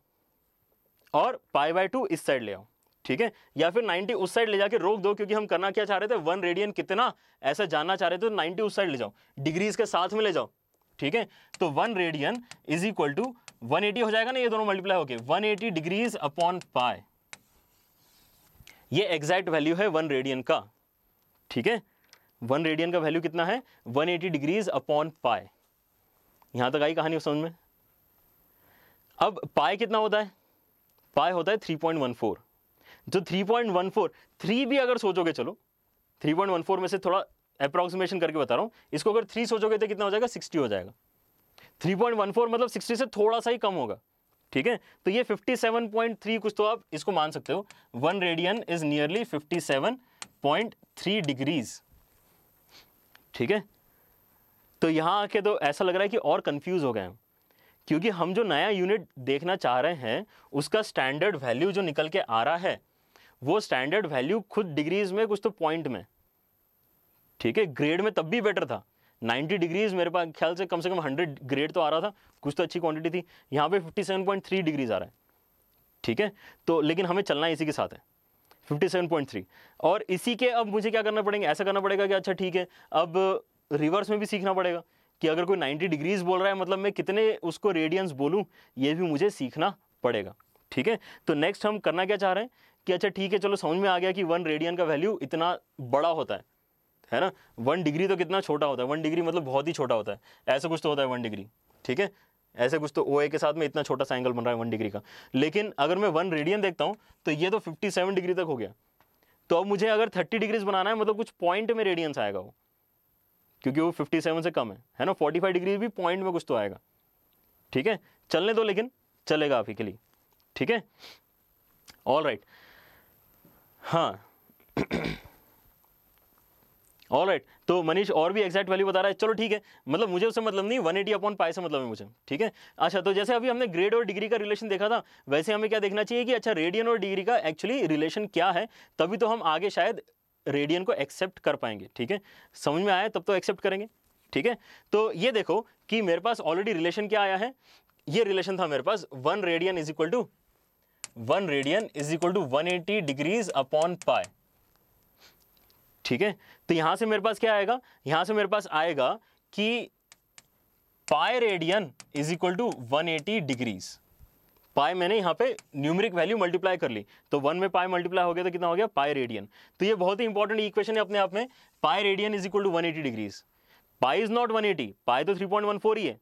और पाई बाई टू इस साइड ले आओ। ठीक है, या फिर नब्बे उस साइड ले जाके रोक दो, क्योंकि हम करना क्या चाह रहे थे, वन रेडियन कितना ऐसा जानना चाह रहे थे, तो नब्बे उस साइड ले जाओ, डिग्रीज के साथ में ले जाओ। ठीक है, तो one radian is equal to एक सौ अस्सी हो जाएगा ना, ये दोनों मल्टीप्लाई होके एक सौ अस्सी डिग्रीज अपॉन पाई, ये एग्जैक्ट वैल्यू है वन रेडियन का। ठीक है, वन रेडियन का वैल्यू कितना है, एक सौ अस्सी डिग्रीज अपॉन पाई। यहाँ तक आई कहानी समझ में। अब पाई कितना होता है, पाई होता है थ्री पॉइंट वन फोर, जो three point one four, three भी अगर सोचोगे, चलो थ्री पॉइंट वन फोर में से थोड़ा अप्रॉक्सीमेशन करके बता रहा हूँ, इसको अगर थ्री सोचोगे तो कितना हो जाएगा, सिक्सटी हो जाएगा। थ्री पॉइंट वन फोर मतलब सिक्सटी से थोड़ा सा ही कम होगा, ठीक है। तो ये फिफ्टी सेवन पॉइंट थ्री कुछ तो आप इसको मान सकते हो, one radian is nearly fifty seven point three degrees, ठीक है। तो यहाँ आके तो ऐसा लग रहा है कि और कंफ्यूज हो गए हम, क्योंकि हम जो नया यूनिट देखना चाह रहे हैं उसका स्टैंडर्ड वैल्यू जो निकल के आ रहा है वो स्टैंडर्ड वैल्यू खुद डिग्रीज में, कुछ तो पॉइंट में, ठीक है। ग्रेड में तब भी बेटर था, नाइन्टी डिग्रीज मेरे पास ख्याल से कम से कम हंड्रेड ग्रेड तो आ रहा था, कुछ तो अच्छी क्वांटिटी थी। यहाँ पे fifty seven point three degrees आ रहा है, ठीक है। तो लेकिन हमें चलना इसी के साथ है, फिफ्टी सेवन पॉइंट थ्री, और इसी के अब मुझे क्या करना पड़ेगा, ऐसा करना पड़ेगा कि अच्छा ठीक है, अब रिवर्स में भी सीखना पड़ेगा कि अगर कोई नाइन्टी डिग्रीज बोल रहा है मतलब मैं कितने उसको रेडियंस बोलूँ, ये भी मुझे सीखना पड़ेगा, ठीक है। तो नेक्स्ट हम करना क्या चाह रहे हैं कि अच्छा ठीक है, चलो समझ में आ गया कि वन रेडियन का वैल्यू इतना बड़ा होता है, है ना। वन डिग्री तो कितना छोटा होता है, वन डिग्री मतलब बहुत ही छोटा होता है, ऐसा कुछ तो होता है वन डिग्री, ठीक है। ऐसे कुछ तो ओ ए के साथ में इतना छोटा सा एंगल बन रहा है वन डिग्री का। लेकिन अगर मैं वन रेडियन देखता हूँ तो ये तो फिफ्टी सेवन डिग्री तक हो गया, तो अब मुझे अगर थर्टी डिग्रीज बनाना है मतलब कुछ पॉइंट में रेडियंस आएगा वो, क्योंकि वो फिफ्टी सेवन से कम है, है ना। फोर्टी फाइव डिग्री भी पॉइंट में कुछ तो आएगा, ठीक है। चलने दो, लेकिन चलेगा आप ही के लिए, ठीक है। ऑल राइट, हाँ ऑल राइट right. तो मनीष और भी एक्जैक्ट वैल्यू बता रहा है, चलो ठीक है, मतलब मुझे उससे मतलब नहीं, वन एटी अपॉन पाई से मतलब है मुझे, ठीक है। अच्छा, तो जैसे अभी हमने ग्रेड और डिग्री का रिलेशन देखा था, वैसे हमें क्या देखना चाहिए कि अच्छा रेडियन और डिग्री का एक्चुअली रिलेशन क्या है, तभी तो हम आगे शायद रेडियन को एक्सेप्ट कर पाएंगे, ठीक है। समझ में आया, तब तो एक्सेप्ट करेंगे, ठीक है। तो ये देखो कि मेरे पास ऑलरेडी रिलेशन क्या आया है, ये रिलेशन था मेरे पास, one radian is equal to one radian is equal to one eighty degrees upon pi, ठीक है। तो यहां से मेरे पास क्या आएगा, यहां से मेरे पास आएगा कि pi radian is equal to one eighty degrees. Pi मैंने यहां पे न्यूमेरिक वैल्यू मल्टीप्लाई कर ली, तो वन में पाई मल्टीप्लाई हो गया तो कितना हो गया, पाई रेडियन। तो ये बहुत ही इंपॉर्टेंट इक्वेशन है अपने आप में, pi radian is equal to one eighty degrees. Pi is not one eighty, pi तो थ्री पॉइंट वन फोर ही है,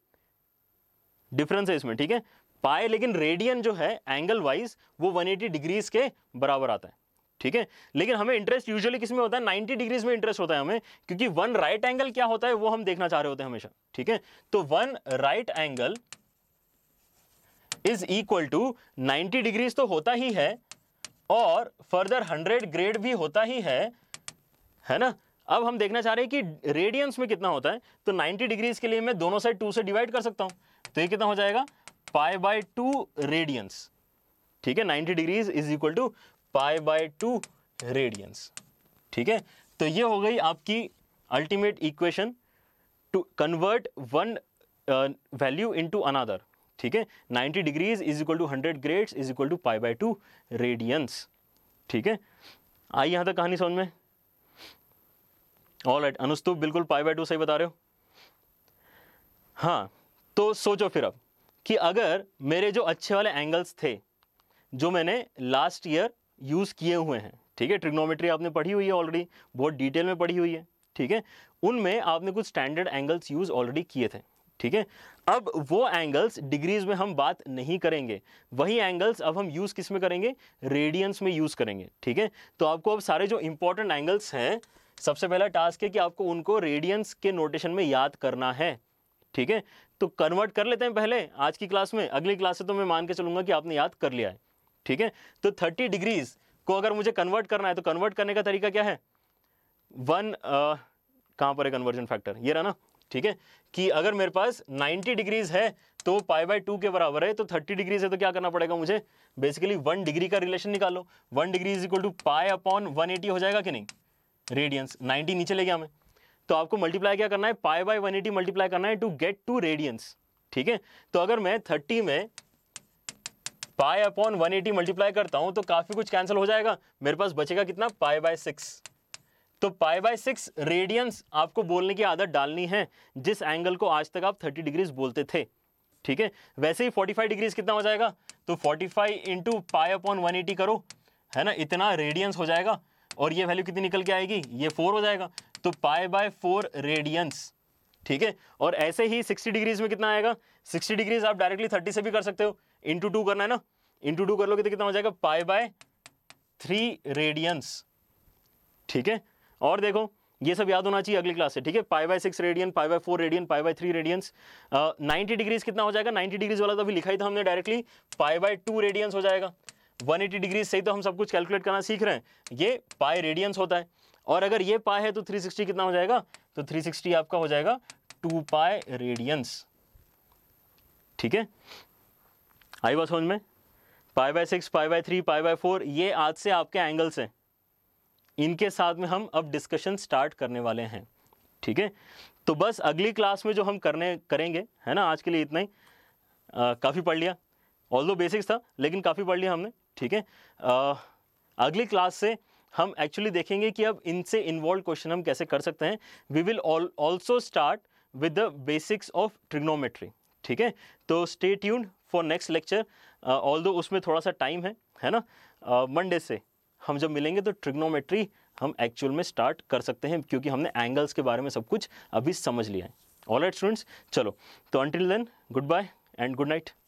डिफरेंस है इसमें, ठीक है। पाई लेकिन रेडियन जो है एंगल वाइज वो वन एटी डिग्रीज के बराबर आता है, ठीक है। लेकिन हमें इंटरेस्ट यूजुअली किस में होता है, नाइन्टी डिग्रीज में इंटरेस्ट होता है हमें, क्योंकि वन राइट एंगल क्या होता है वो हम देखना चाह रहे होते हैं हमेशा, ठीक है। तो one right angle is equal to ninety degrees तो होता ही है, और फर्दर हंड्रेड ग्रेड भी होता ही है, है ना। अब हम देखना चाह रहे हैं कि रेडियंस में कितना होता है, तो नाइन्टी डिग्रीज के लिए मैं दोनों साइड टू से डिवाइड कर सकता हूं, तो ये कितना हो जाएगा, पाई बाय टू रेडियंस, ठीक है। Ninety degrees is equal to pi by two radians, ठीक है। तो ये हो गई आपकी ultimate equation to convert one value into another, ठीक है। Ninety degrees is equal to hundred grades is equal to pi by two radians, ठीक है। आई यहाँ तक कहानी समझ में? ऑल राइट, अनुस्तुप बिल्कुल पाई बाय टू सही बता रहे हो। हाँ, तो सोचो फिर अब कि अगर मेरे जो अच्छे वाले एंगल्स थे जो मैंने लास्ट ईयर यूज़ किए हुए हैं, ठीक है, ट्रिग्नोमेट्री आपने पढ़ी हुई है ऑलरेडी, बहुत डिटेल में पढ़ी हुई है, ठीक है। उनमें आपने कुछ स्टैंडर्ड एंगल्स यूज़ ऑलरेडी किए थे, ठीक है। अब वो एंगल्स डिग्रीज में हम बात नहीं करेंगे, वही एंगल्स अब हम यूज़ किस में करेंगे, रेडियंस में यूज़ करेंगे, ठीक है। तो आपको अब सारे जो इंपॉर्टेंट एंगल्स हैं, सबसे पहला टास्क है कि आपको उनको रेडियंस के नोटेशन में याद करना है, ठीक है। तो कन्वर्ट कर लेते हैं पहले आज की क्लास में, अगली क्लास से तो मैं मान के चलूँगा कि आपने याद कर लिया है, ठीक है। तो थर्टी डिग्रीज को अगर मुझे कन्वर्ट करना है तो कन्वर्ट करने का तरीका क्या है, वन uh, कहाँ पर है कन्वर्जन फैक्टर, ये रहा ना, ठीक है। कि अगर मेरे पास नाइन्टी डिग्रीज है तो पाई बाय टू के बराबर है, तो थर्टी डिग्रीज है तो क्या करना पड़ेगा मुझे, बेसिकली वन डिग्री का रिलेशन निकालो, one degree is equal to pi upon one eighty हो जाएगा कि नहीं, रेडियंस। नाइन्टी नीचे ले गया हमें, तो आपको मल्टीप्लाई क्या करना है, pi by one eighty multiply करना है टू गेट टू रेडियंस, ठीक है। तो अगर मैं थर्टी में pi upon one eighty multiply करता हूं तो काफ़ी कुछ कैंसिल हो जाएगा, मेरे पास बचेगा कितना, पाई बाय सिक्स। तो पाई बाय सिक्स रेडियंस आपको बोलने की आदत डालनी है, जिस एंगल को आज तक आप थर्टी डिग्रीज बोलते थे, ठीक है। वैसे ही फोर्टी फाइव डिग्रीज कितना हो जाएगा, तो forty five into pi upon one eighty करो, है ना, इतना रेडियंस हो जाएगा, और ये वैल्यू कितनी निकल के आएगी, ये फोर हो जाएगा, तो पाई बाय फोर रेडियंस, ठीक है। और ऐसे ही सिक्सटी डिग्रीज में कितना आएगा, सिक्सटी डिग्रीज आप डायरेक्टली थर्टी से भी कर सकते हो, इंटू टू करना है ना, इंटू टू कर लो तो कितना हो जाएगा, पाई बाय थ्री रेडियंस। ठीक है, और देखो ये सब याद होना चाहिए अगली क्लास से। ठीक है, pi by six radian, pi by four radian, pi by three radians, ninety degrees कितना हो जाएगा, नाइन्टी डिग्रीज वाला तो अभी लिखा ही था हमने directly, pi by two radians हो जाएगा। वन एटी डिग्रीज से ही तो हम सब कुछ कैलकुलेट करना सीख रहे हैं, ये पाई रेडियंस होता है। और अगर ये पाई है तो थ्री सिक्सटी कितना हो जाएगा, तो थ्री सिक्सटी आपका हो जाएगा टू पाई रेडियंस। ठीक है, आई बात समझ में। Pi by six, pi by three, pi by four, ये आज से आपके एंगल्स हैं, इनके साथ में हम अब डिस्कशन स्टार्ट करने वाले हैं। ठीक है, तो बस अगली क्लास में जो हम करने करेंगे है ना, आज के लिए इतना ही, काफ़ी पढ़ लिया, ऑल दो बेसिक्स था लेकिन काफ़ी पढ़ लिया हमने। ठीक है, अगली क्लास से हम एक्चुअली देखेंगे कि अब इनसे इन्वॉल्व क्वेश्चन हम कैसे कर सकते हैं। We will also start with the basics of trigonometry. ठीक है, तो stay tuned for next lecture, all दो उसमें थोड़ा सा टाइम है है ना। मंडे uh, से हम जब मिलेंगे तो ट्रिग्नोमेट्री हम एक्चुअल में स्टार्ट कर सकते हैं, क्योंकि हमने एंगल्स के बारे में सब कुछ अभी समझ लिया है। ऑल राइट स्टूडेंट्स, चलो तो until then goodbye and good night.